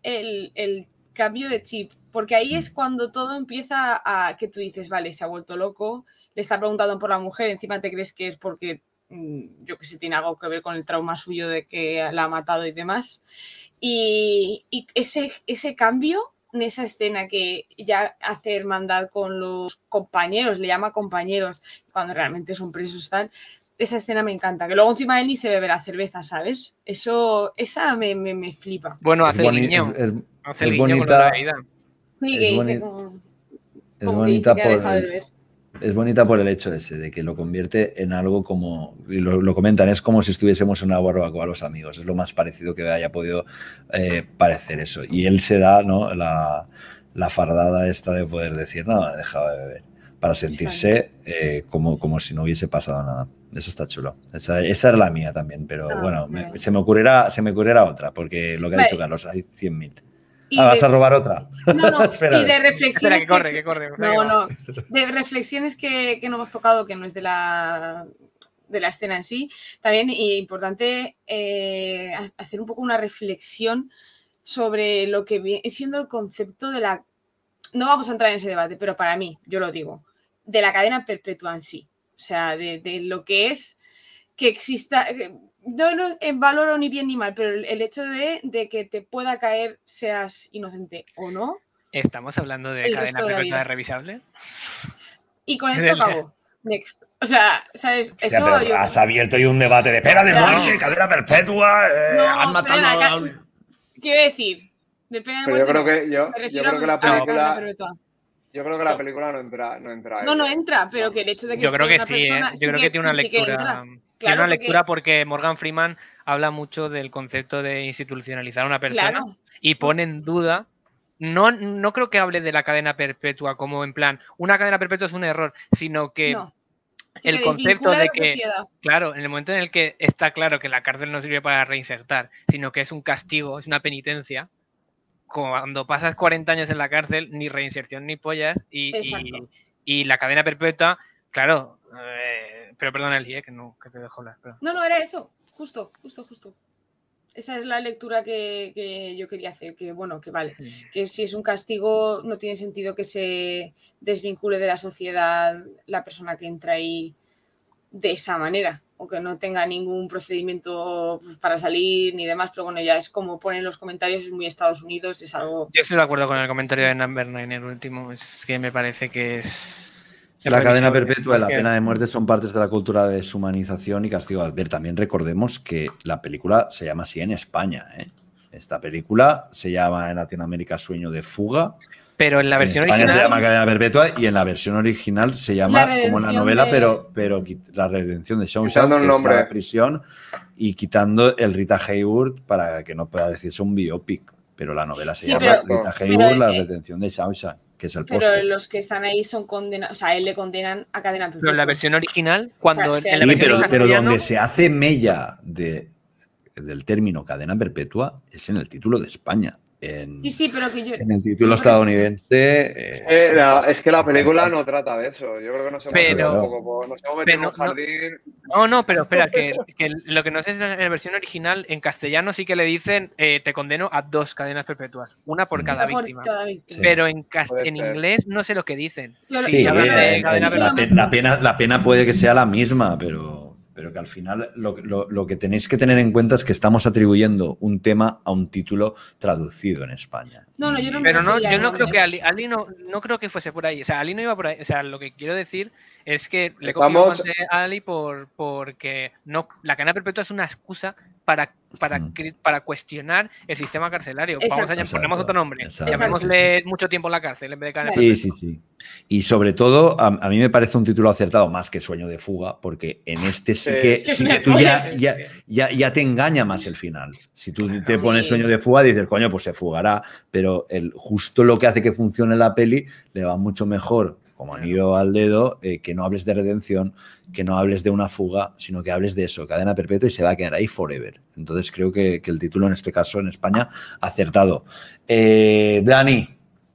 cambio de chip, porque ahí es cuando todo empieza a que tú dices, vale, se ha vuelto loco, le está preguntando por la mujer, encima te crees que es porque, yo que sé, tiene algo que ver con el trauma suyo de que la ha matado y demás, y ese cambio en esa escena que ya hace hermandad con los compañeros, le llama compañeros, cuando realmente son presos, tal. Esa escena me encanta, que luego encima él ni se beberá cerveza, ¿sabes? Esa me flipa. Bueno, hace el guiño. Es bonita. Sí, que dice es bonita por el hecho ese, de que lo convierte en algo como... Lo comentan, es como si estuviésemos en una barbacoa a los amigos. Es lo más parecido que haya podido parecer eso. Y él se da, ¿no?, la fardada esta de poder decir, no, he dejado de beber. Para sentirse como si no hubiese pasado nada. Eso está chulo. Esa era la mía también, pero bueno, se me ocurrirá otra, porque lo que ha dicho Carlos, hay 100.000. Y vas a robar otra. No, no, espera, y de reflexiones... Espera, que corre. De reflexiones que no hemos tocado, que no es de la escena en sí, también importante hacer un poco una reflexión sobre lo que viene siendo el concepto de la... No vamos a entrar en ese debate, pero para mí, yo lo digo, de la cadena perpetua en sí. O sea, de lo que es que exista... No valoro ni bien ni mal, pero el hecho de que te pueda caer, seas inocente o no. ¿Estamos hablando de cadena perpetua revisable? Y con esto acabo. Next. O sea, ¿sabes? Eso yo... Has abierto hoy un debate de pena de muerte, cadena perpetua, han matado a... Quiero decir, de pena de muerte... Yo creo que la película... Yo creo que la película no entra. No entra, pero que el hecho de que... Yo creo que sí, yo creo que tiene una lectura... Claro, una lectura porque Morgan Freeman habla mucho del concepto de institucionalizar a una persona, claro, y pone en duda, no creo que hable de la cadena perpetua como en plan, una cadena perpetua es un error, sino que el concepto de que, claro, en el momento en el que está claro que la cárcel no sirve para reinsertar, sino que es un castigo, es una penitencia, cuando pasas 40 años en la cárcel, ni reinserción ni pollas, y la cadena perpetua, claro... Pero perdón, Eli, que te dejo hablar. Pero... No, era eso. Justo. Esa es la lectura que yo quería hacer. Que bueno, que vale. Que si es un castigo, no tiene sentido que se desvincule de la sociedad la persona que entra ahí de esa manera. O que no tenga ningún procedimiento para salir ni demás. Pero bueno, ya es como ponen los comentarios, es muy Estados Unidos, es algo... Yo estoy de acuerdo con el comentario de Number 9, el último. Es que me parece que es... La cadena perpetua y la pena de muerte son partes de la cultura de deshumanización y castigo. A ver, también recordemos que la película se llama así en España, ¿eh? Esta película se llama en Latinoamérica Sueño de Fuga. Pero en la versión original... se llama cadena perpetua y en la versión original se llama como la novela, pero la redención de Shawshank, que está en la prisión, y quitando el Rita Hayworth para que no pueda decirse un biopic. Pero la novela se llama Rita Hayworth, la redención de Shawshank. Que es el poste. Pero los que están ahí son condenados, o sea, él le condenan a cadena perpetua. Pero en la versión original, cuando... O sea, en la versión pero donde se hace mella del término cadena perpetua es en el título de España. Pero que yo... En el título estadounidense... es que la película no trata de eso. Yo creo que nos hemos metido en un jardín... Pero espera, que lo que no sé es en la versión original, en castellano sí que le dicen te condeno a 2 cadenas perpetuas, una por cada víctima. Pero en inglés no sé lo que dicen. La pena puede que sea la misma, pero que al final lo que tenéis que tener en cuenta es que estamos atribuyendo un tema a un título traducido en España. Yo no creo que fuese por ahí. O sea, Ali no iba por ahí. O sea, lo que quiero decir es que le copió más a Ali porque la cadena perpetua es una excusa para cuestionar el sistema carcelario. Exacto. Vamos a ponemos otro nombre. Exacto. Llamémosle mucho tiempo en la cárcel en vez de cadena perpetua. Sí. Y sobre todo, a mí me parece un título acertado más que Sueño de Fuga, porque en este sí que tú ya te engaña más el final. Si tú te pones Sueño de Fuga, dices, coño, pues se fugará. Pero justo lo que hace que funcione la peli le va mucho mejor, como anillo al dedo, que no hables de redención, que no hables de una fuga, sino que hables de eso, cadena perpetua, y se va a quedar ahí forever. Entonces creo que el título en este caso en España acertado. Dani,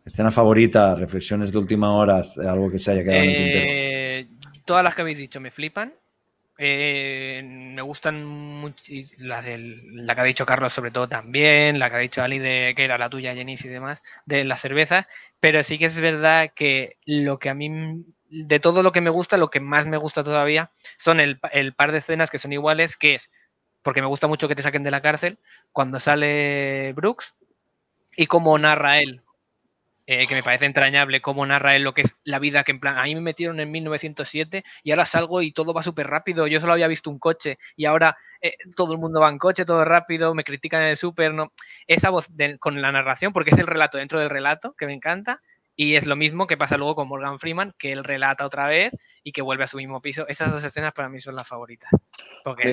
escena favorita, reflexiones de última hora, algo que se haya quedado en el tintero. Todas las que habéis dicho me flipan. Me gustan mucho la que ha dicho Carlos, sobre todo también, la que ha dicho Ali, de que era la tuya, Jenis, y demás, de las cervezas, pero sí que es verdad que lo que a mí, de todo lo que me gusta, lo que más me gusta todavía son el par de escenas que son iguales, que es, porque me gusta mucho que te saquen de la cárcel, cuando sale Brooks y cómo narra él. Que me parece entrañable cómo narra él lo que es la vida, que en plan, a mí me metieron en 1907 y ahora salgo y todo va súper rápido, yo solo había visto un coche y ahora todo el mundo va en coche, todo rápido, me critican en el súper, ¿no? Esa voz con la narración, porque es el relato dentro del relato, que me encanta, y es lo mismo que pasa luego con Morgan Freeman, que él relata otra vez y que vuelve a su mismo piso. Esas dos escenas para mí son las favoritas. Porque a mí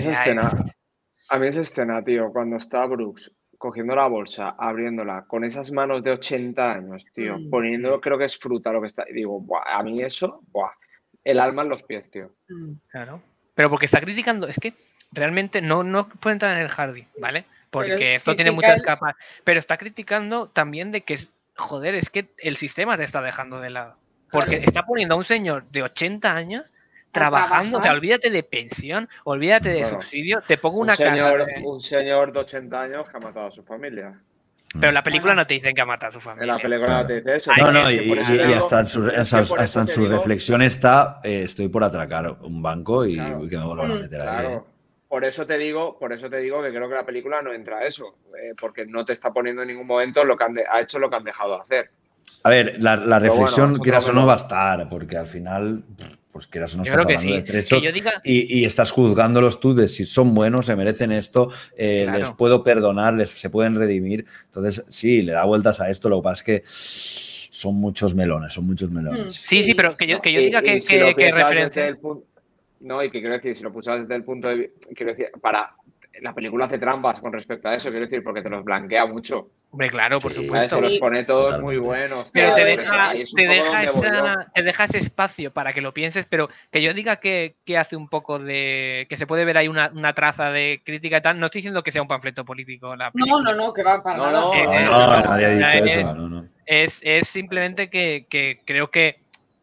esa escena, tío, cuando está Brooks cogiendo la bolsa, abriéndola, con esas manos de 80 años, tío, poniendo, creo que es fruta lo que está, y digo, a mí eso, el alma en los pies, tío. Claro, pero porque está criticando, es que realmente no puede entrar en el jardín, ¿vale? porque esto tiene muchas capas, pero está criticando también de que, joder, es que el sistema te está dejando de lado, porque está poniendo a un señor de 80 años trabajando, o sea, olvídate de pensión, olvídate de subsidio, te pongo una cara. Un señor de 80 años que ha matado a su familia. Pero en la película no te dicen que ha matado a su familia. En la película no te dicen eso. No, no, y hasta en su reflexión está, estoy por atracar un banco y que me vuelvan a meter ahí. Por eso te digo que creo que la película no entra a eso, porque no te está poniendo en ningún momento lo que ha hecho, lo que han dejado de hacer. A ver, la reflexión, bueno, quieras o no, va a estar, porque al final, pues quieras o no, estás hablando de presos y estás juzgándolos tú de si son buenos, se merecen esto, les puedo perdonar, se pueden redimir. Entonces, sí, le da vueltas a esto, lo que pasa es que son muchos melones, Sí, sí, pero que yo diga que referencia... No, y que quiero decir, si lo pulsas desde el punto de vista, quiero decir, la película hace trampas con respecto a eso, quiero decir, porque te los blanquea mucho. Hombre, claro, por supuesto. Te los pone todos muy buenos. Pero te deja ese espacio para que lo pienses, pero que yo diga que hace un poco de... que se puede ver ahí una traza de crítica y tal. No estoy diciendo que sea un panfleto político. La película. No, que va para nada. Nadie ha dicho eso. Es simplemente que creo que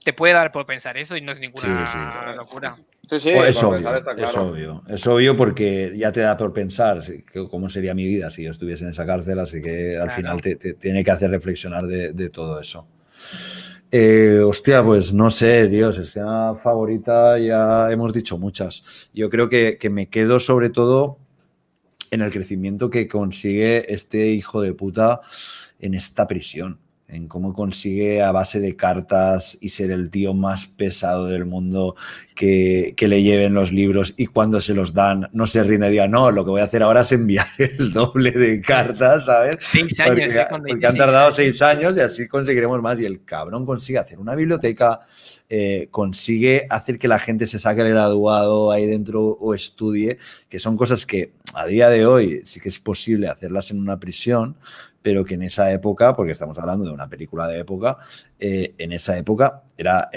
te puede dar por pensar eso y no es ninguna locura. Sí, es obvio, es obvio porque ya te da por pensar cómo sería mi vida si yo estuviese en esa cárcel, así que al final te tiene que hacer reflexionar de todo eso. Hostia, pues no sé, Dios, escena favorita ya hemos dicho muchas. Yo creo que me quedo sobre todo en el crecimiento que consigue este hijo de puta en esta prisión. En cómo consigue a base de cartas y ser el tío más pesado del mundo que le lleven los libros y cuando se los dan no se rinde y diga, no, lo que voy a hacer ahora es enviar el doble de cartas, ¿sabes? 6 años. Porque han tardado 6 años y así conseguiremos más. Y el cabrón consigue hacer una biblioteca, consigue hacer que la gente se saque el graduado ahí dentro o estudie, que son cosas que a día de hoy sí que es posible hacerlas en una prisión, pero que en esa época, porque estamos hablando de una película de época, en esa época era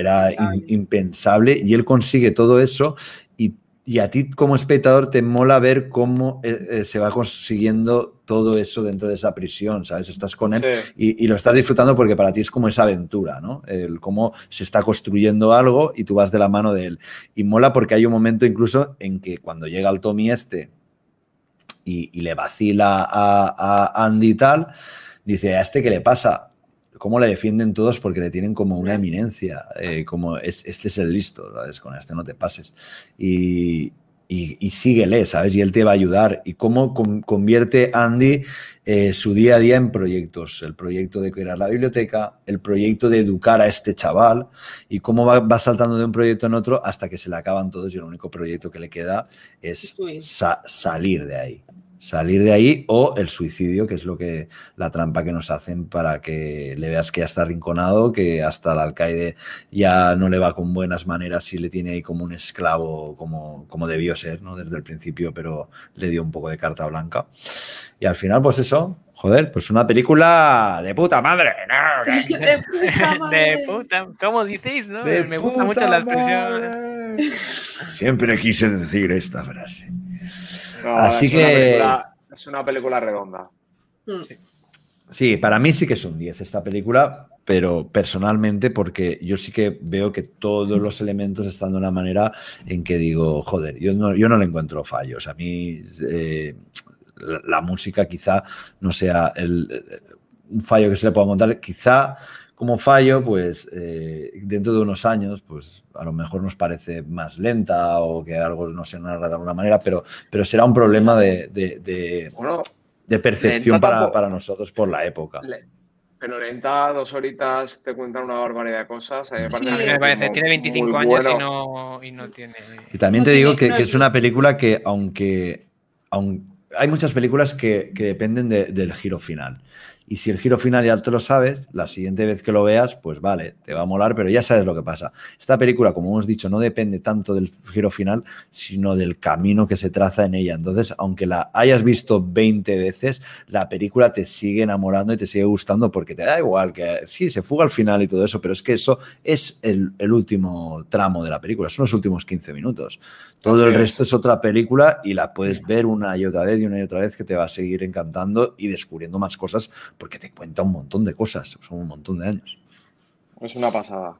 impensable y él consigue todo eso y a ti como espectador te mola ver cómo se va consiguiendo todo eso dentro de esa prisión, ¿sabes? Estás con él y lo estás disfrutando porque para ti es como esa aventura, ¿no? El cómo se está construyendo algo y tú vas de la mano de él. Y mola porque hay un momento incluso en que cuando llega el Tommy este, y le vacila a Andy y tal, dice, ¿a este qué le pasa? ¿Cómo le defienden todos? Porque le tienen como una eminencia, como este es el listo, ¿sabes? Con este no te pases. Y síguele, ¿sabes? Y él te va a ayudar. Y cómo convierte Andy su día a día en proyectos. El proyecto de crear la biblioteca, el proyecto de educar a este chaval y cómo va saltando de un proyecto en otro hasta que se le acaban todos y el único proyecto que le queda es salir de ahí. Salir de ahí o el suicidio, que es la trampa que nos hacen para que le veas que ya está arrinconado, que hasta el alcaide ya no le va con buenas maneras y le tiene ahí como un esclavo, como debió ser, ¿no? Desde el principio, pero le dio un poco de carta blanca. Y al final, pues eso, joder, pues una película de puta madre. No, de puta madre. De puta, ¿cómo decís, no? Me gusta mucho la expresión. Siempre quise decir esta frase. No, así que es una película redonda. Sí, para mí sí que es un 10 esta película, pero personalmente porque yo sí que veo que todos los elementos están de una manera en que digo, joder, yo no le encuentro fallos. A mí la música quizá no sea un fallo que se le pueda contar, quizá como fallo, pues dentro de unos años, pues a lo mejor nos parece más lenta o que algo no se narra de alguna manera, pero será un problema de percepción para nosotros por la época. Pero lenta, 2 horitas, te cuentan una barbaridad de cosas. Me parece, tiene 25 años y no tiene... Y también te digo que es una película que, aunque hay muchas películas que dependen del giro final. Y si el giro final ya te lo sabes, la siguiente vez que lo veas, pues vale, te va a molar, pero ya sabes lo que pasa. Esta película, como hemos dicho, no depende tanto del giro final, sino del camino que se traza en ella. Entonces, aunque la hayas visto 20 veces, la película te sigue enamorando y te sigue gustando porque te da igual que sí, se fuga al final y todo eso, pero es que eso es el último tramo de la película, son los últimos 15 minutos. Todo el resto es otra película y la puedes ver una y otra vez y una y otra vez, que te va a seguir encantando y descubriendo más cosas, porque te cuenta un montón de cosas, son un montón de años. Es una pasada.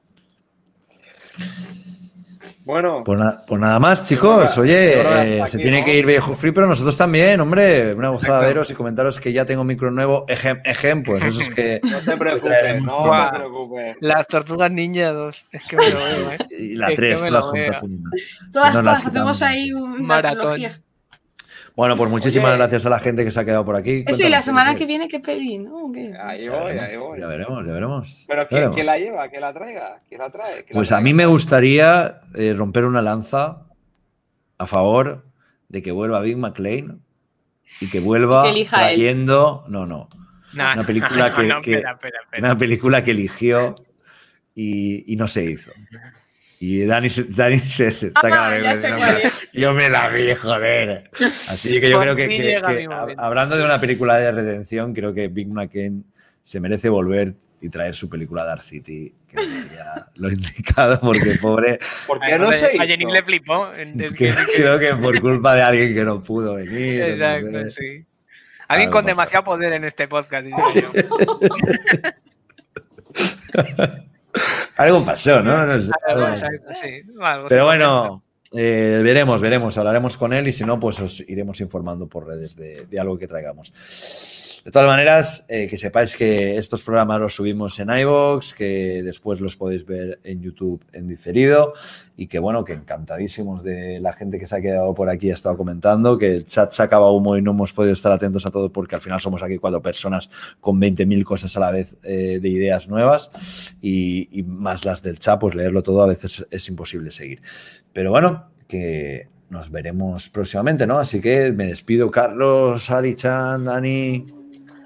Bueno. Pues nada más, chicos. Oye, se tiene que ir Viejo Free, pero nosotros también, hombre. Una gozada veros y comentaros que ya tengo micro nuevo. Pues eso es que... No te preocupes, no te preocupes. Las tortugas ninja 2. Es que me lo veo, ¿eh? Y la 3, todas juntas. Todas, hacemos ahí una maratón. Bueno, pues muchísimas gracias a la gente que se ha quedado por aquí. Eso, y la semana que viene, ¿qué pedí? ¿No? ¿Qué? Ahí voy, ahí voy. Ya veremos, ya veremos. Pero ¿quién la lleva? ¿Quién la traiga? ¿Quién la trae? Pues a mí me gustaría romper una lanza a favor de que vuelva Big McLean y que vuelva trayendo... Una película que eligió y no se hizo. Y Dani se saca la vergüenza. Yo me la vi, joder. Así que yo creo que hablando de una película de redención, creo que Big McLean se merece volver y traer su película Dark City, que sería lo indicado, porque pobre... Porque no sé, a Jenny le flipó. Creo que por culpa de alguien que no pudo venir. Exacto, entonces, sí. Alguien con demasiado poder en este podcast. Algo pasó, ¿no? No sé. Pero bueno, veremos, hablaremos con él y si no, pues os iremos informando por redes de algo que traigamos. De todas maneras, que sepáis que estos programas los subimos en iVoox, que después los podéis ver en YouTube en diferido y que, bueno, que encantadísimos de la gente que se ha quedado por aquí, ha estado comentando, que el chat se acaba humo y no hemos podido estar atentos a todo porque al final somos aquí 4 personas con 20.000 cosas a la vez de ideas nuevas y más las del chat, pues leerlo todo a veces es imposible seguir. Pero bueno, que... nos veremos próximamente, ¿no? Así que me despido, Carlos, Ali Chan, Dani.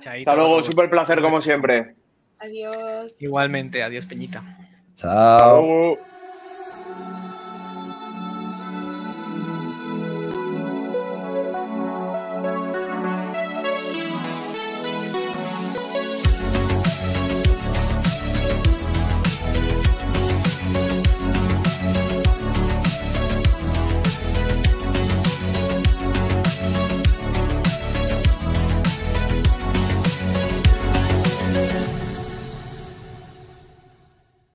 Chaito. Hasta luego, súper placer como siempre. Adiós. Igualmente, adiós, Peñita. Chao.